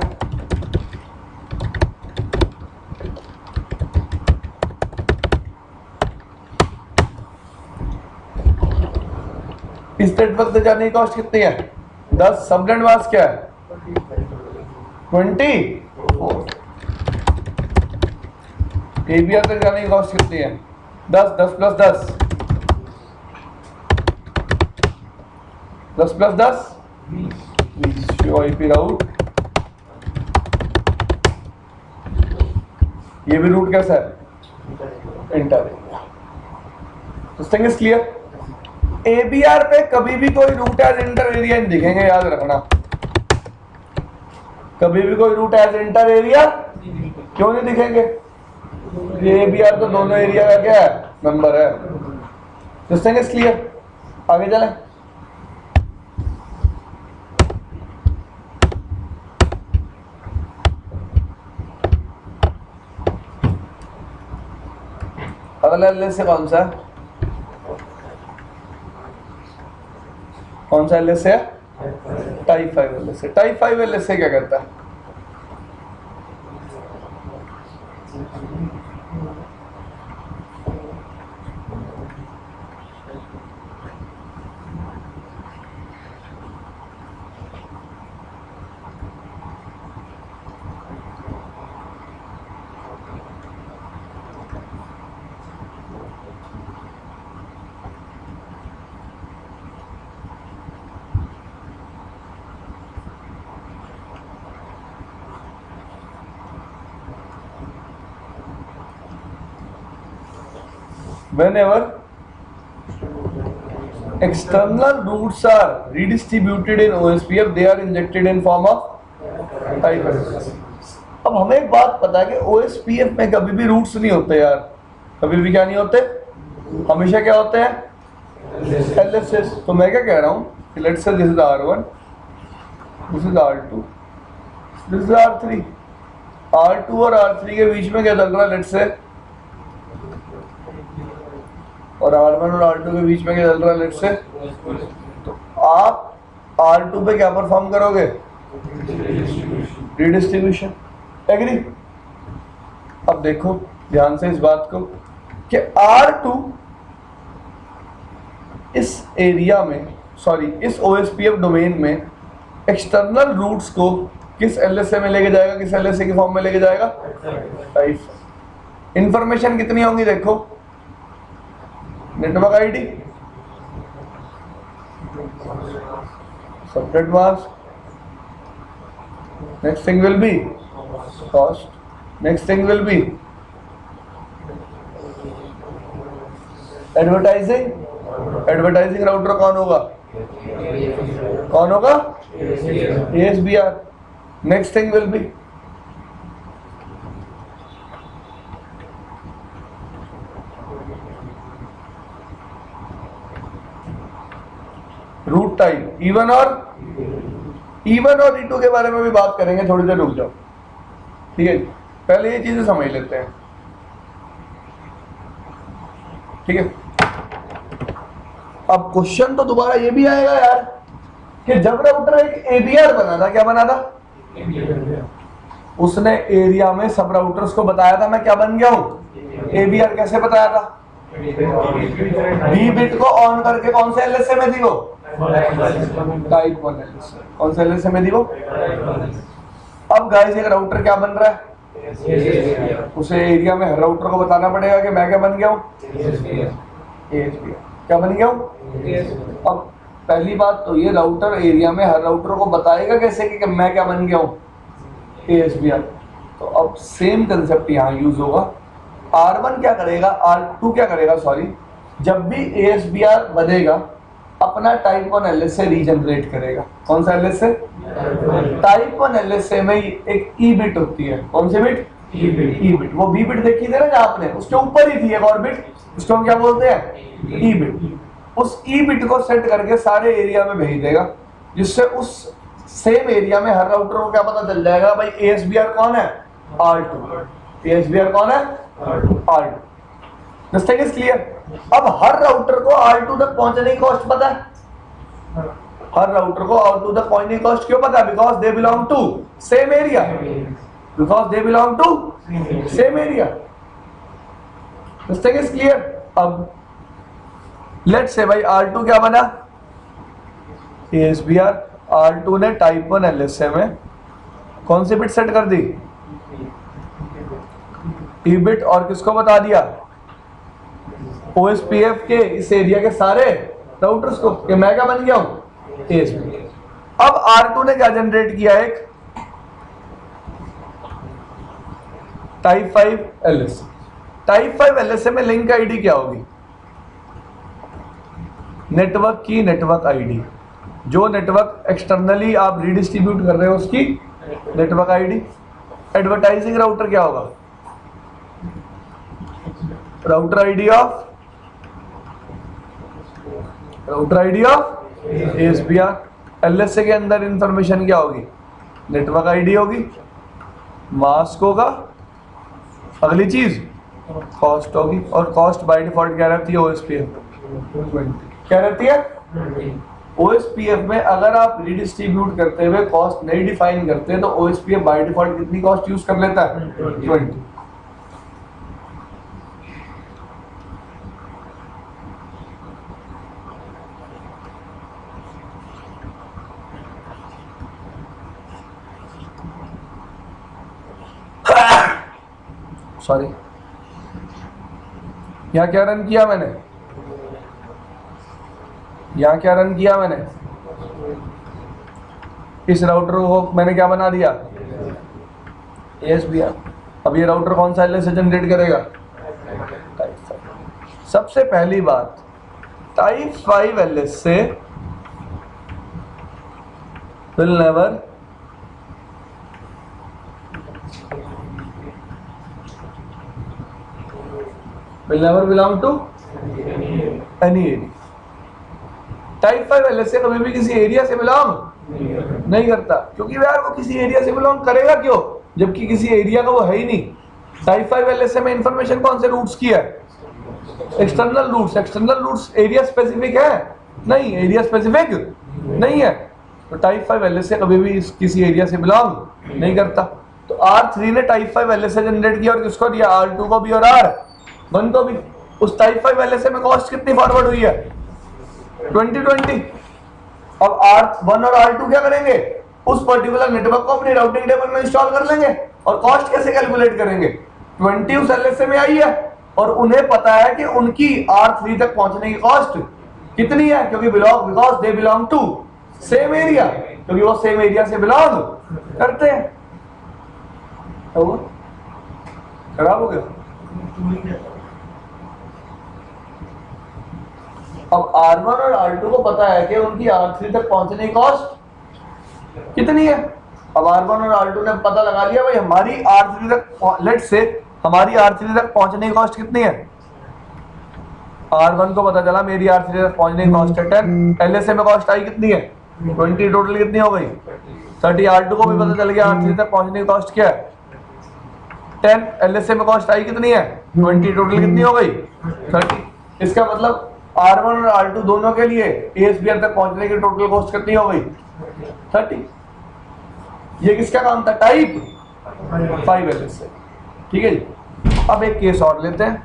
इस नेटवर्क तक जाने की कॉस्ट कितनी है 10, सबनेट मास्क क्या है 20। एबीआर तक जाने की कॉस्ट कितनी है 10 + 10 10 + 10 20। शो आईपी राउट ये भी रूट कैसा है inter. This thing is clear. ABR पे कभी भी कोई रूट एज इंटर एरिया नहीं दिखेंगे, याद रखना, कभी भी कोई रूट एज इंटर एरिया क्यों नहीं दिखेंगे, ये एबीआर तो दोनों एरिया का क्या है नंबर है। This thing is clear. आगे चलें। अगला एलएसए कौन सा, कौन सा एलएसए है टाइप 5 एलएसए। टाइप 5 एलएसए क्या करता है, whenever external routes are redistributed in OSPF they are injected in form of type LSA। अब हमें एक बात पता है कि OSPF में कभी भी रूट्स नहीं होते यार, कभी भी क्या नहीं होते, हमेशा क्या होते हैं LSS। तो मैं क्या कह रहा हूँ, let's say this is R1, this is R2, this is R3। R2 और R3 के बीच में क्या चल रहा है लेट्स से, और R1 और R2 के बीच में क्या चल रहा है लेट से, तो आप R2 पे क्या परफॉर्म करोगे रिडिस्ट्रीब्यूशन। एग्री। अब देखो ध्यान से इस बात को कि R2 इस एरिया में, सॉरी इस OSPF डोमेन में एक्सटर्नल रूट्स को किस LSA में लेके जाएगा, किस LSA के फॉर्म में लेके जाएगा टाइप। इंफॉर्मेशन कितनी होंगी देखो, network ID, subnet mask, next thing will be cost, next thing will be advertising. Advertising router कौन होगा, कौन होगा ASBR. Next thing will be route type E one और E2 के बारे में भी बात करेंगे, थोड़ी देर रुक जाओ, ठीक है। पहले ये चीजें समझ लेते हैं, ठीक है। अब क्वेश्चन तो दोबारा ये भी आएगा यार कि जब राउटर एक एबीआर बना था, क्या बना था? उसने एरिया में सब राउटर्स को बताया था मैं क्या बन गया हूं, एबीआर। कैसे बताया था? बी बिट को ऑन करके कौन से एलएसए में थी वो? Type 1 LSA. कौन से एलएसए में थी वो? अब गाइस एक राउटर क्या बन रहा है, उसे एरिया में हर राउटर को बताना पड़ेगा कि मैं क्या बन गया हूँ, एएसबीआर। क्या बन गया हूँ? अब पहली बात तो ये राउटर एरिया में हर राउटर को बताएगा कैसे कि मैं क्या बन गया हूँ, एएसबीआर। तो अब सेम कंसेप्ट यहाँ यूज होगा। R1 क्या करेगा, R2 क्या करेगा, सॉरी, जब भी एएसबीआर बनेगा अपना टाइप 1 एलएसए रीजनरेट करेगा। कौन सा एलएसए? टाइप 1 एलएसए में एक ई बिट होती है। कौन सी bit? E bit. E bit वो बी बिट देखी थी ना आपने, उसके ऊपर ही थी एक और बिट, उसको हम क्या बोलते हैं? E bit. उस ई बिट को सेट करके सारे एरिया में भेज देगा, जिससे उस सेम एरिया में हर राउटर को क्या पता चल जाएगा भाई एएसबीआर कौन है, R2। एएसबीआर कौन है, R2। This thing is clear. अब हर राउटर को R2 तक पहुंचने की कॉस्ट पता है। हर राउटर को R2 तक पहुंचने की कॉस्ट क्यों पता है? Because they belong to same area, because they belong to same area. This thing is clear. अब लेट्स से भाई R2 क्या बना, ASBR। R2 ने टाइप 1 LSA में कौन सी बिट सेट कर दी? ई बिट। और किसको बता दिया? OSPF के इस एरिया के सारे राउटर्स को कि मैं क्या बन गया हूं, ASBR। अब R2 ने क्या जनरेट किया? एक टाइप 5 LSA। टाइप 5 LSA में लिंक आईडी क्या होगी? नेटवर्क की नेटवर्क आईडी। जो नेटवर्क एक्सटर्नली आप रीडिस्ट्रीब्यूट कर रहे हो उसकी नेटवर्क आईडी। एडवर्टाइजिंग राउटर क्या होगा? Router ID of ASBR। LSA के अंदर इंफॉर्मेशन क्या होगी? नेटवर्क आईडी होगी, मास्क होगा, अगली चीज कॉस्ट होगी। और कॉस्ट बाय डिफॉल्ट क्या रहती है? OSPF। क्या रहती है? OSPF में अगर आप रीडिस्ट्रीब्यूट करते हुए कॉस्ट नहीं डिफाइन करते तो OSPF बाय डिफॉल्ट कितनी कॉस्ट यूज कर लेता है? 20। सॉरी, यहाँ क्या रन किया मैंने? यहाँ क्या रन किया मैंने? इस राउटर को मैंने क्या बना दिया? ASBR। अब ये राउटर कौन सा एलएसए जनरेट करेगा? टाइप 5। सबसे पहली बात, type 5 LSA will never belong to any area. Type 5 LSA कभी भी किसी एरिया से बिलोंग नहीं करता, क्योंकि यार वो किसी एरिया से बिलोंग करेगा क्यों, जबकि किसी एरिया का वो है ही नहीं। टाइप 5 LSA में इंफॉर्मेशन कौन से रूट्स की है? External routes. External routes area specific है? नहीं, एरिया स्पेसिफिक नहीं है। तो टाइप 5 LSA कभी भी किसी एरिया से बिलोंग नहीं करता। तो R3 ने टाइप 5 LSA जनरेट किया और किसको दिया? R2 को भी और R1 को भी। उस टाइप 5 LSA में कॉस्ट कितनी फॉरवर्ड हुई है? 2020। अब R1 और R2 क्या करेंगे? उस पर्टिकुलर नेटवर्क को अपने राउटिंग टेबल में इंस्टॉल कर लेंगे। और कॉस्ट कैसे कैलकुलेट करेंगे? 20 उस LSA में आई है और उन्हें पता है कि उनकी R3 तक पहुंचने की कॉस्ट कितनी है, क्योंकि because they belong to same area, क्योंकि वो सेम एरिया से बिलोंग करते हैं। खराब हो गया। अब R1 और R2 को पता है कि उनकी R3 तक पहुंचने की कॉस्ट कितनी है। अब R1 और R2 ने पता लगा लिया भाई हमारी R3 तक, लेट्स से हमारी R3 तक पहुंचने की कॉस्ट कितनी है। R1 को पता चला मेरी R3 तक पहुंचने की कॉस्ट है 10। LSA में कॉस्ट आई कितनी है? 20। टोटल कितनी हो गई? 30। R2 को भी पता चल गया R3 तक पहुंचने की कॉस्ट क्या है। 10 LSA में कॉस्ट आई कितनी है 20, टोटल कितनी हो गई 30। इसका मतलब R1 और R2 दोनों के लिए ASBR तक पहुंचने की टोटल कॉस्ट कितनी हो गई 30। ये किसका काम था टाइप 5 LSA। ठीक है जी, अब एक केस और लेते हैं।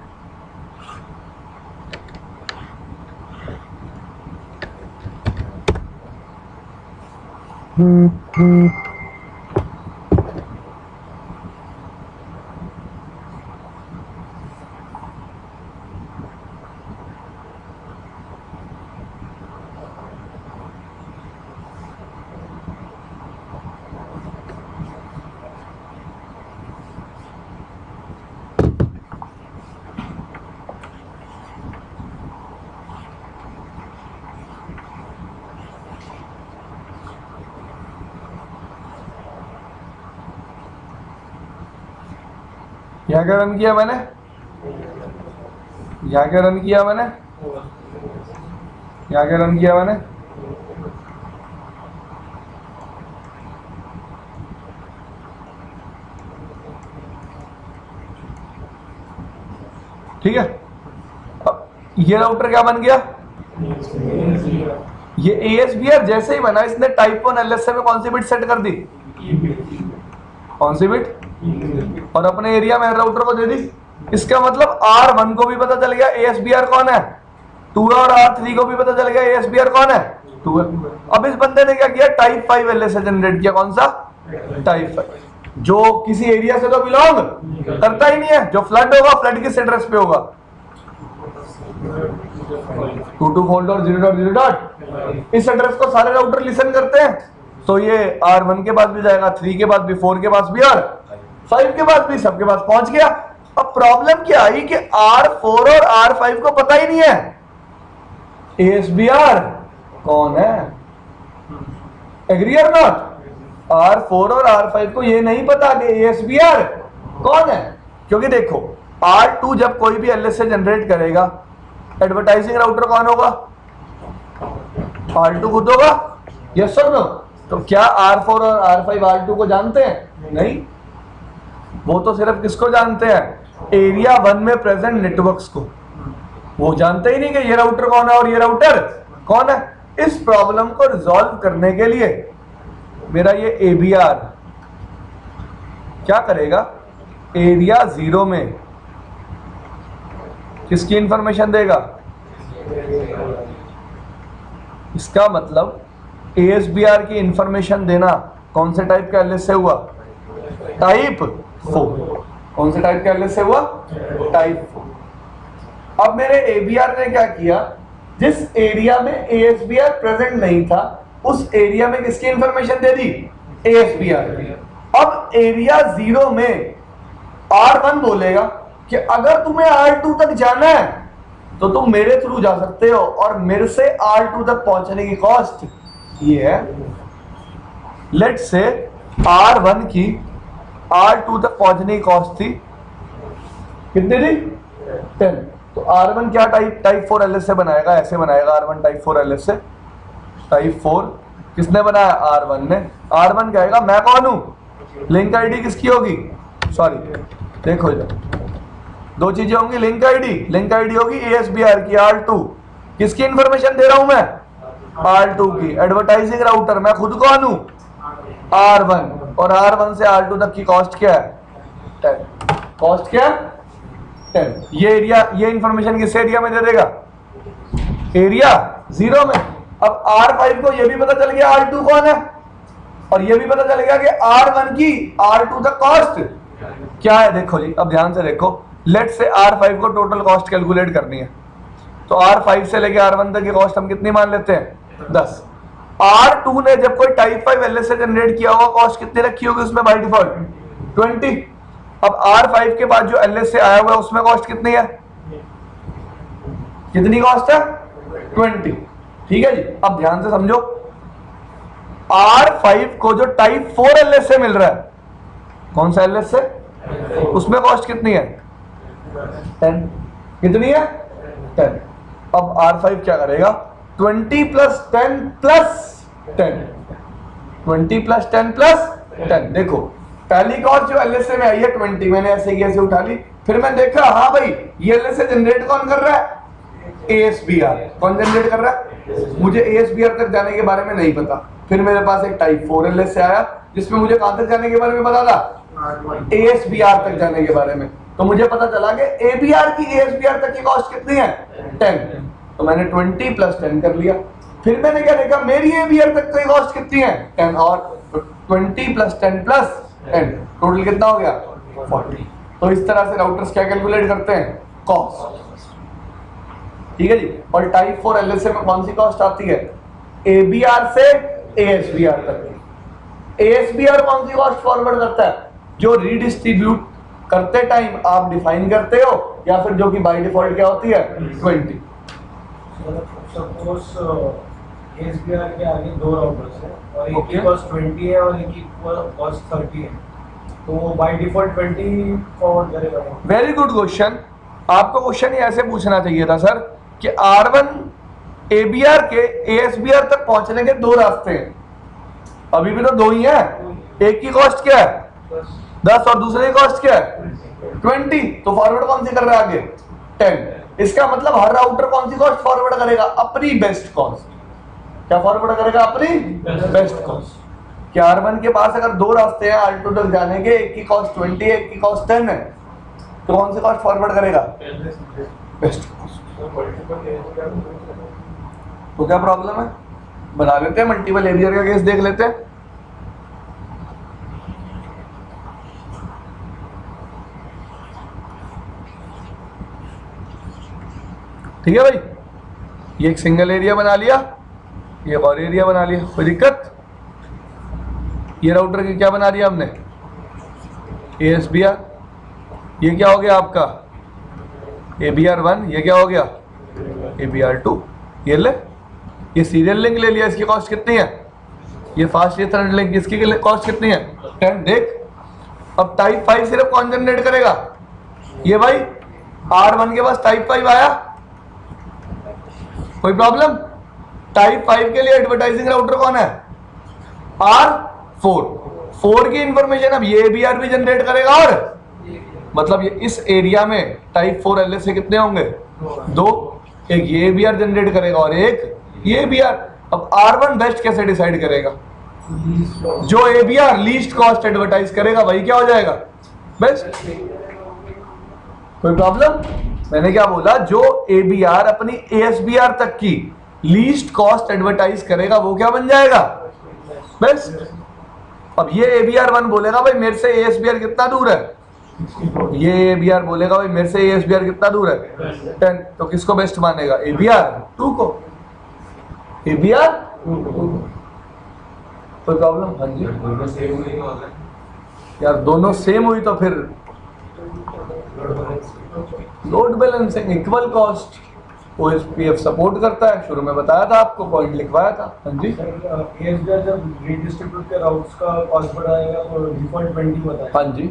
यहाँ क्या रन किया मैंने, यहाँ क्या रन किया मैंने, यहाँ क्या रन किया मैंने, ठीक है। अब ये राउटर क्या बन गया, ये ASBR जैसे ही बना इसने टाइप 1 LSA में कौन सी बिट सेट कर दी, कौन सी बिट, और अपने एरिया में राउटर को दे दी। इसका मतलब R1 को भी पता चल गया ASBR कौन है 2 और R3 को भी पता चल गया ASBR कौन है 2। अब इस बंदे ने क्या किया टाइप 5 LSA जनरेट किया, कौन सा टाइप 5, जो किसी एरिया से तो बिलोंग करता ही नहीं है, जो फ्लड होगा फ्लड किस एड्रेस पे होगा 224.0.0.5, इस एड्रेस को सारे राउटर लिसन करते हैं। तो ये R1 के पास भी जाएगा, 3 के पास भी, 4 के पास भी और 5 के बाद भी, सबके पास पहुंच गया। अब प्रॉब्लम क्या आई कि R4 और R5 को पता ही नहीं है ASBR कौन है, एग्री और नॉट। R4 और R5 को ये नहीं पता कि ASBR कौन है, क्योंकि देखो R2 जब कोई भी LSA जनरेट करेगा एडवर्टाइजिंग राउटर कौन होगा R2 खुद होगा, यस और नो। तो क्या R4 और R5 R2 को जानते हैं, नहीं, वो तो सिर्फ किसको जानते हैं एरिया 1 में प्रेजेंट नेटवर्क्स को, वो जानते ही नहीं कि ये राउटर कौन है और ये राउटर कौन है। इस प्रॉब्लम को रिजॉल्व करने के लिए मेरा ये ABR क्या करेगा, एरिया 0 में किसकी इंफॉर्मेशन देगा, इसका मतलब ASBR की इंफॉर्मेशन देना। कौन से टाइप का LSA हुआ टाइप 4, कौन से टाइप का LSA हुआ टाइप 4। अब मेरे ABR ने क्या किया, जिस एरिया में ASBR प्रेजेंट नहीं था उस एरिया में किसकी इंफॉर्मेशन दे दी ASBR। अब एरिया 0 में R1 बोलेगा कि अगर तुम्हें R2 तक जाना है तो तुम मेरे थ्रू जा सकते हो और मेरे से R2 तक पहुंचने की कॉस्ट ये है। लेट्स से R1 की R2 तक पहुंचने की कॉस्ट थी कितनी थी 10, तो R1 क्या टाइप 4 LSA बनाएगा, ऐसे बनाएगा R1 टाइप 4 LSA। टाइप 4 किसने बनाया R1 ने, R1 कहेगा मैं कौन हूं, लिंक आईडी किसकी होगी, सॉरी देखो इधर दो चीजें होंगी, लिंक आईडी होगी ASBR की, R2 किसकी इंफॉर्मेशन दे रहा हूं मैं R2 की, एडवर्टाइजिंग राउटर मैं खुद कौन हूं R1, और R1 से R2 तक की कॉस्ट क्या है 10, कॉस्ट क्या 10। ये इंफॉर्मेशन किस एरिया में दे देगा एरिया 0 में। अब R5 को ये भी पता चल गया R2 कौन है और ये भी पता चल गया कि R1 की R2 तक कॉस्ट क्या है। देखो जी अब ध्यान से देखो, लेट्स से R5 को टोटल कॉस्ट कैलकुलेट करनी है, तो R5 से लेके R1 तक की कॉस्ट हम कितनी मान लेते हैं 10। R2 ने जब कोई टाइप 5 LSA जनरेट किया होगा कॉस्ट कितनी रखी होगी उसमें बाय डिफॉल्ट 20। अब R5 के बाद जो LSA आया हुआ है उसमें कॉस्ट कितनी है, कितनी कॉस्ट है 20। ठीक है जी, अब ध्यान से समझो, R5 को जो टाइप 4 LSA मिल रहा है, कौन सा LSA, उसमें कॉस्ट कितनी है 10, कितनी है 10। अब R5 क्या करेगा 20 plus 10 plus 10, देखो पहली कॉल जो एलएसए में आई है 20 मैंने ऐसे ही ऐसे उठा ली, फिर मैं देखा हाँ भाई ये एलएसए जनरेट कौन कर रहा है, एएसबीआर। कौन जनरेट कर रहा है, मुझे एएसबीआर तक जाने के बारे में नहीं पता। फिर मेरे पास एक टाइप 4 एलएसए आया जिसमें मुझे कहां तक जाने के बारे में पता था, एएसबीआर तक जाने के बारे में। तो मुझे पता चला कि एबीआर की एएसबीआर तक की कॉस्ट कितनी है 10। तो मैंने 20 + 10 कर लिया। फिर मैंने क्या देखा मेरी एबीआर तक की कॉस्ट कितनी है 10 और 20 + 10 + 10 टोटल कितना हो गया 40। तो इस तरह से राउटर्स क्या कैलकुलेट करते हैं, कॉस्ट। ठीक है जी। और टाइप 4 एलएसए में कौन सी कॉस्ट आती है, एबीआर से एएसबीआर तक। एएसबीआर कौन सी कॉस्ट फॉरवर्ड करता है, जो रीडिस्ट्रीब्यूट करते टाइम आप डिफाइन करते हो या फिर जो कि बाय डिफॉल्ट क्या होती है 20। सपोज एसबीआर के आगे दो राउटर्स हैं और एक की कॉस्ट 20 है और एक की कॉस्ट 30 है, तो बाय डिफॉल्ट 20 फॉरवर्ड करेगा। Very good question. आपको क्वेश्चन ही ऐसे पूछना चाहिए था सर कि R1 एबीआर के एएसबीआर तक पहुंचने के दो रास्ते हैं, अभी भी तो दो ही हैं। एक की कॉस्ट क्या है 10 और दूसरे की कॉस्ट क्या है 20, तो फॉरवर्ड कौन सी कर रहा है आगे 10। इसका मतलब हर राउटर कौन सी कॉस्ट फॉरवर्ड करेगा, अपनी बेस्ट कॉस्ट। क्या फॉरवर्ड करेगा, अपनी बेस्ट कॉस्ट। क्या R1 के पास अगर दो रास्ते हैं R2 तक जाने के, एक की कॉस्ट 20 एक की कॉस्ट 10 है, तो कौन सी कॉस्ट फॉरवर्ड करेगा, बेस्ट कॉस्ट। तो क्या प्रॉब्लम है, बना लेते हैं मल्टीपल एबीआर का केस देख लेते हैं। ठीक है भाई, ये एक सिंगल एरिया बना लिया, ये और एरिया बना लिया, कोई दिक्कत। ये राउटर की क्या बना दिया हमने एएसबीआर, ये क्या हो गया आपका एबीआर 1, ये क्या हो गया एबीआर 2। ये ले ये सीरियल लिंक ले लिया, इसकी कॉस्ट कितनी है, ये फास्ट ईथरनेट लिंक, इसकी कॉस्ट कितनी है 10। देख अब टाइप 5 सिर्फ कौन जनरेट करेगा, ये भाई R1 के पास टाइप 5 आया, कोई प्रॉब्लम। टाइप 5 के लिए एडवर्टाइजिंग राउटर कौन है R4। 4 की इंफॉर्मेशन अब ये एबीआर भी जनरेट करेगा, और मतलब ये इस एरिया में टाइप 4 एलएसए कितने होंगे दो, एक ये एबीआर जनरेट करेगा और एक ये एबीआर। अब R1 बेस्ट कैसे डिसाइड करेगा, जो एबीआर लीस्ट कॉस्ट एडवर्टाइज करेगा वही क्या हो जाएगा बेस्ट। कोई प्रॉब्लम। मैंने क्या बोला, जो एबीआर अपनी एएसबीआर तक की लीस्ट कॉस्ट एडवर्टाइज करेगा वो क्या बन जाएगा बेस्ट। अब ये एबीआर 1 बोलेगा भाई मेरे से एएसबीआर कितना दूर है, ये एबीआर बोलेगा भाई मेरे से एएसबीआर कितना दूर है 10, तो किसको बेस्ट मानेगा एबीआर 2 को, एबीआर 2 को। कोई प्रॉब्लम। हाँ जी यार दोनों सेम हुई तो फिर load balancing equal cost OSPF support करता है, शुरू में बताया था आपको, पॉइंट लिखवाया था। हां जी एएसबीआर जब रीडिस्ट्रीब्यूट के राउट्स का कॉस्ट बढ़ाएगा तो डिफॉल्ट 20 बताएगा। हां जी,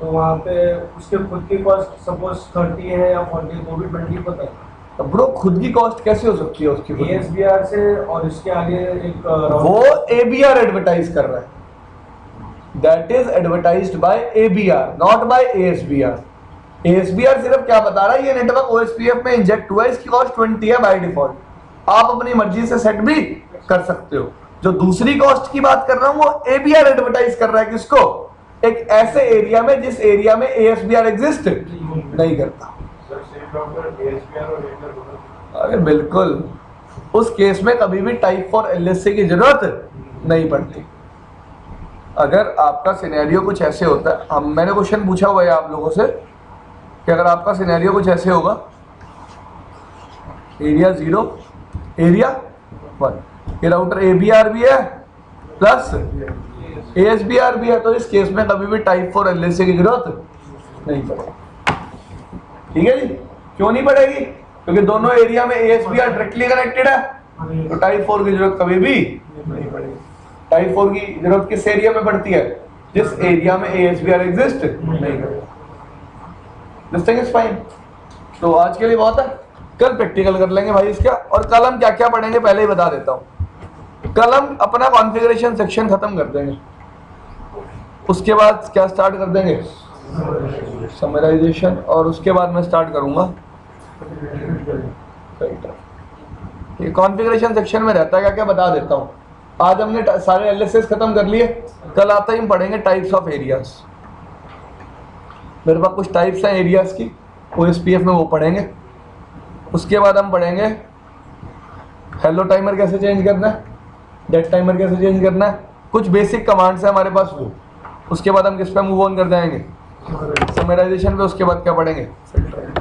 तो वहां पे उसके खुद की कॉस्ट सपोज 30 है या 40 तो भी 20 बताएगा। तो ब्रो खुद की कॉस्ट कैसे हो सकती है उसकी एएसबीआर से, और इसके आगे एक वो एबीआर एडवर्टाइज कर रहा है, that is advertised by ABR not by ASBR. ASBR सिर्फ क्या बता रहा है, ये नेटवर्क ओएसपीएफ में इंजेक्ट हुआ है, इसकी कॉस्ट 20 है बाय डिफॉल्ट, आप अपनी मर्जी से सेट भी कर सकते हो। जो दूसरी कॉस्ट की बात कर रहा हूं वो एबीआर एडवर्टाइज कर रहा है, किसको, एक ऐसे एरिया में जिस एरिया में एएसबीआर एग्जिस्ट नहीं करता। अरे बिल्कुल, उस केस में कभी भी टाइप 4 एलएसए की जरूरत नहीं पड़ती। अगर आपका सिनेरियो कुछ ऐसे होता है, मैंने क्वेश्चन पूछा हुआ है आप लोगों से कि अगर आपका सिनेरियो कुछ ऐसे होगा, एरिया 0 एरिया 1, ये राउटर एबीआर भी है प्लस एएसबीआर भी है, तो इस केस में कभी भी टाइप 4 एलएसए की जरूरत नहीं पड़ेगी। ठीक है जी, क्यों नहीं पड़ेगी, क्योंकि दोनों एरिया में एएसबीआर डायरेक्टली कनेक्टेड है, तो टाइप 4 की जरूरत कभी भी नहीं पड़ेगी। टाइप 4 की जरूरत किस एरिया में पड़ती है, जिस एरिया में एएसबीआर एग्जिस्ट नहीं करता। This thing is fine. तो आज के लिए बहुत है, कल प्रैक्टिकल कर लेंगे भाई इसका। और कल हम क्या क्या पढ़ेंगे पहले ही बता देता हूँ, कल हम अपना कॉन्फ़िगरेशन सेक्शन खत्म कर देंगे। उसके बाद क्या स्टार्ट कर देंगे? समराइजेशन। और उसके बाद मैं स्टार्ट करूँगा फिल्टर। ये कॉन्फ़िगरेशन सेक्शन में रहता है क्या, क्या बता देता हूँ। आज हमने सारे एलएसएस खत्म कर लिए, कल आता ही हम पढ़ेंगे टाइप्स ऑफ एरियाज। मेरे पास कुछ टाइप्स हैं एरियाज की, ओएसपीएफ में वो पढ़ेंगे। उसके बाद हम पढ़ेंगे हेलो टाइमर कैसे चेंज करना है, डेड टाइमर कैसे चेंज करना है, कुछ बेसिक कमांड्स हैं हमारे पास वो। उसके बाद हम किस पे मूव ऑन कर जाएंगे? समराइजेशन पे। उसके बाद क्या पढ़ेंगे?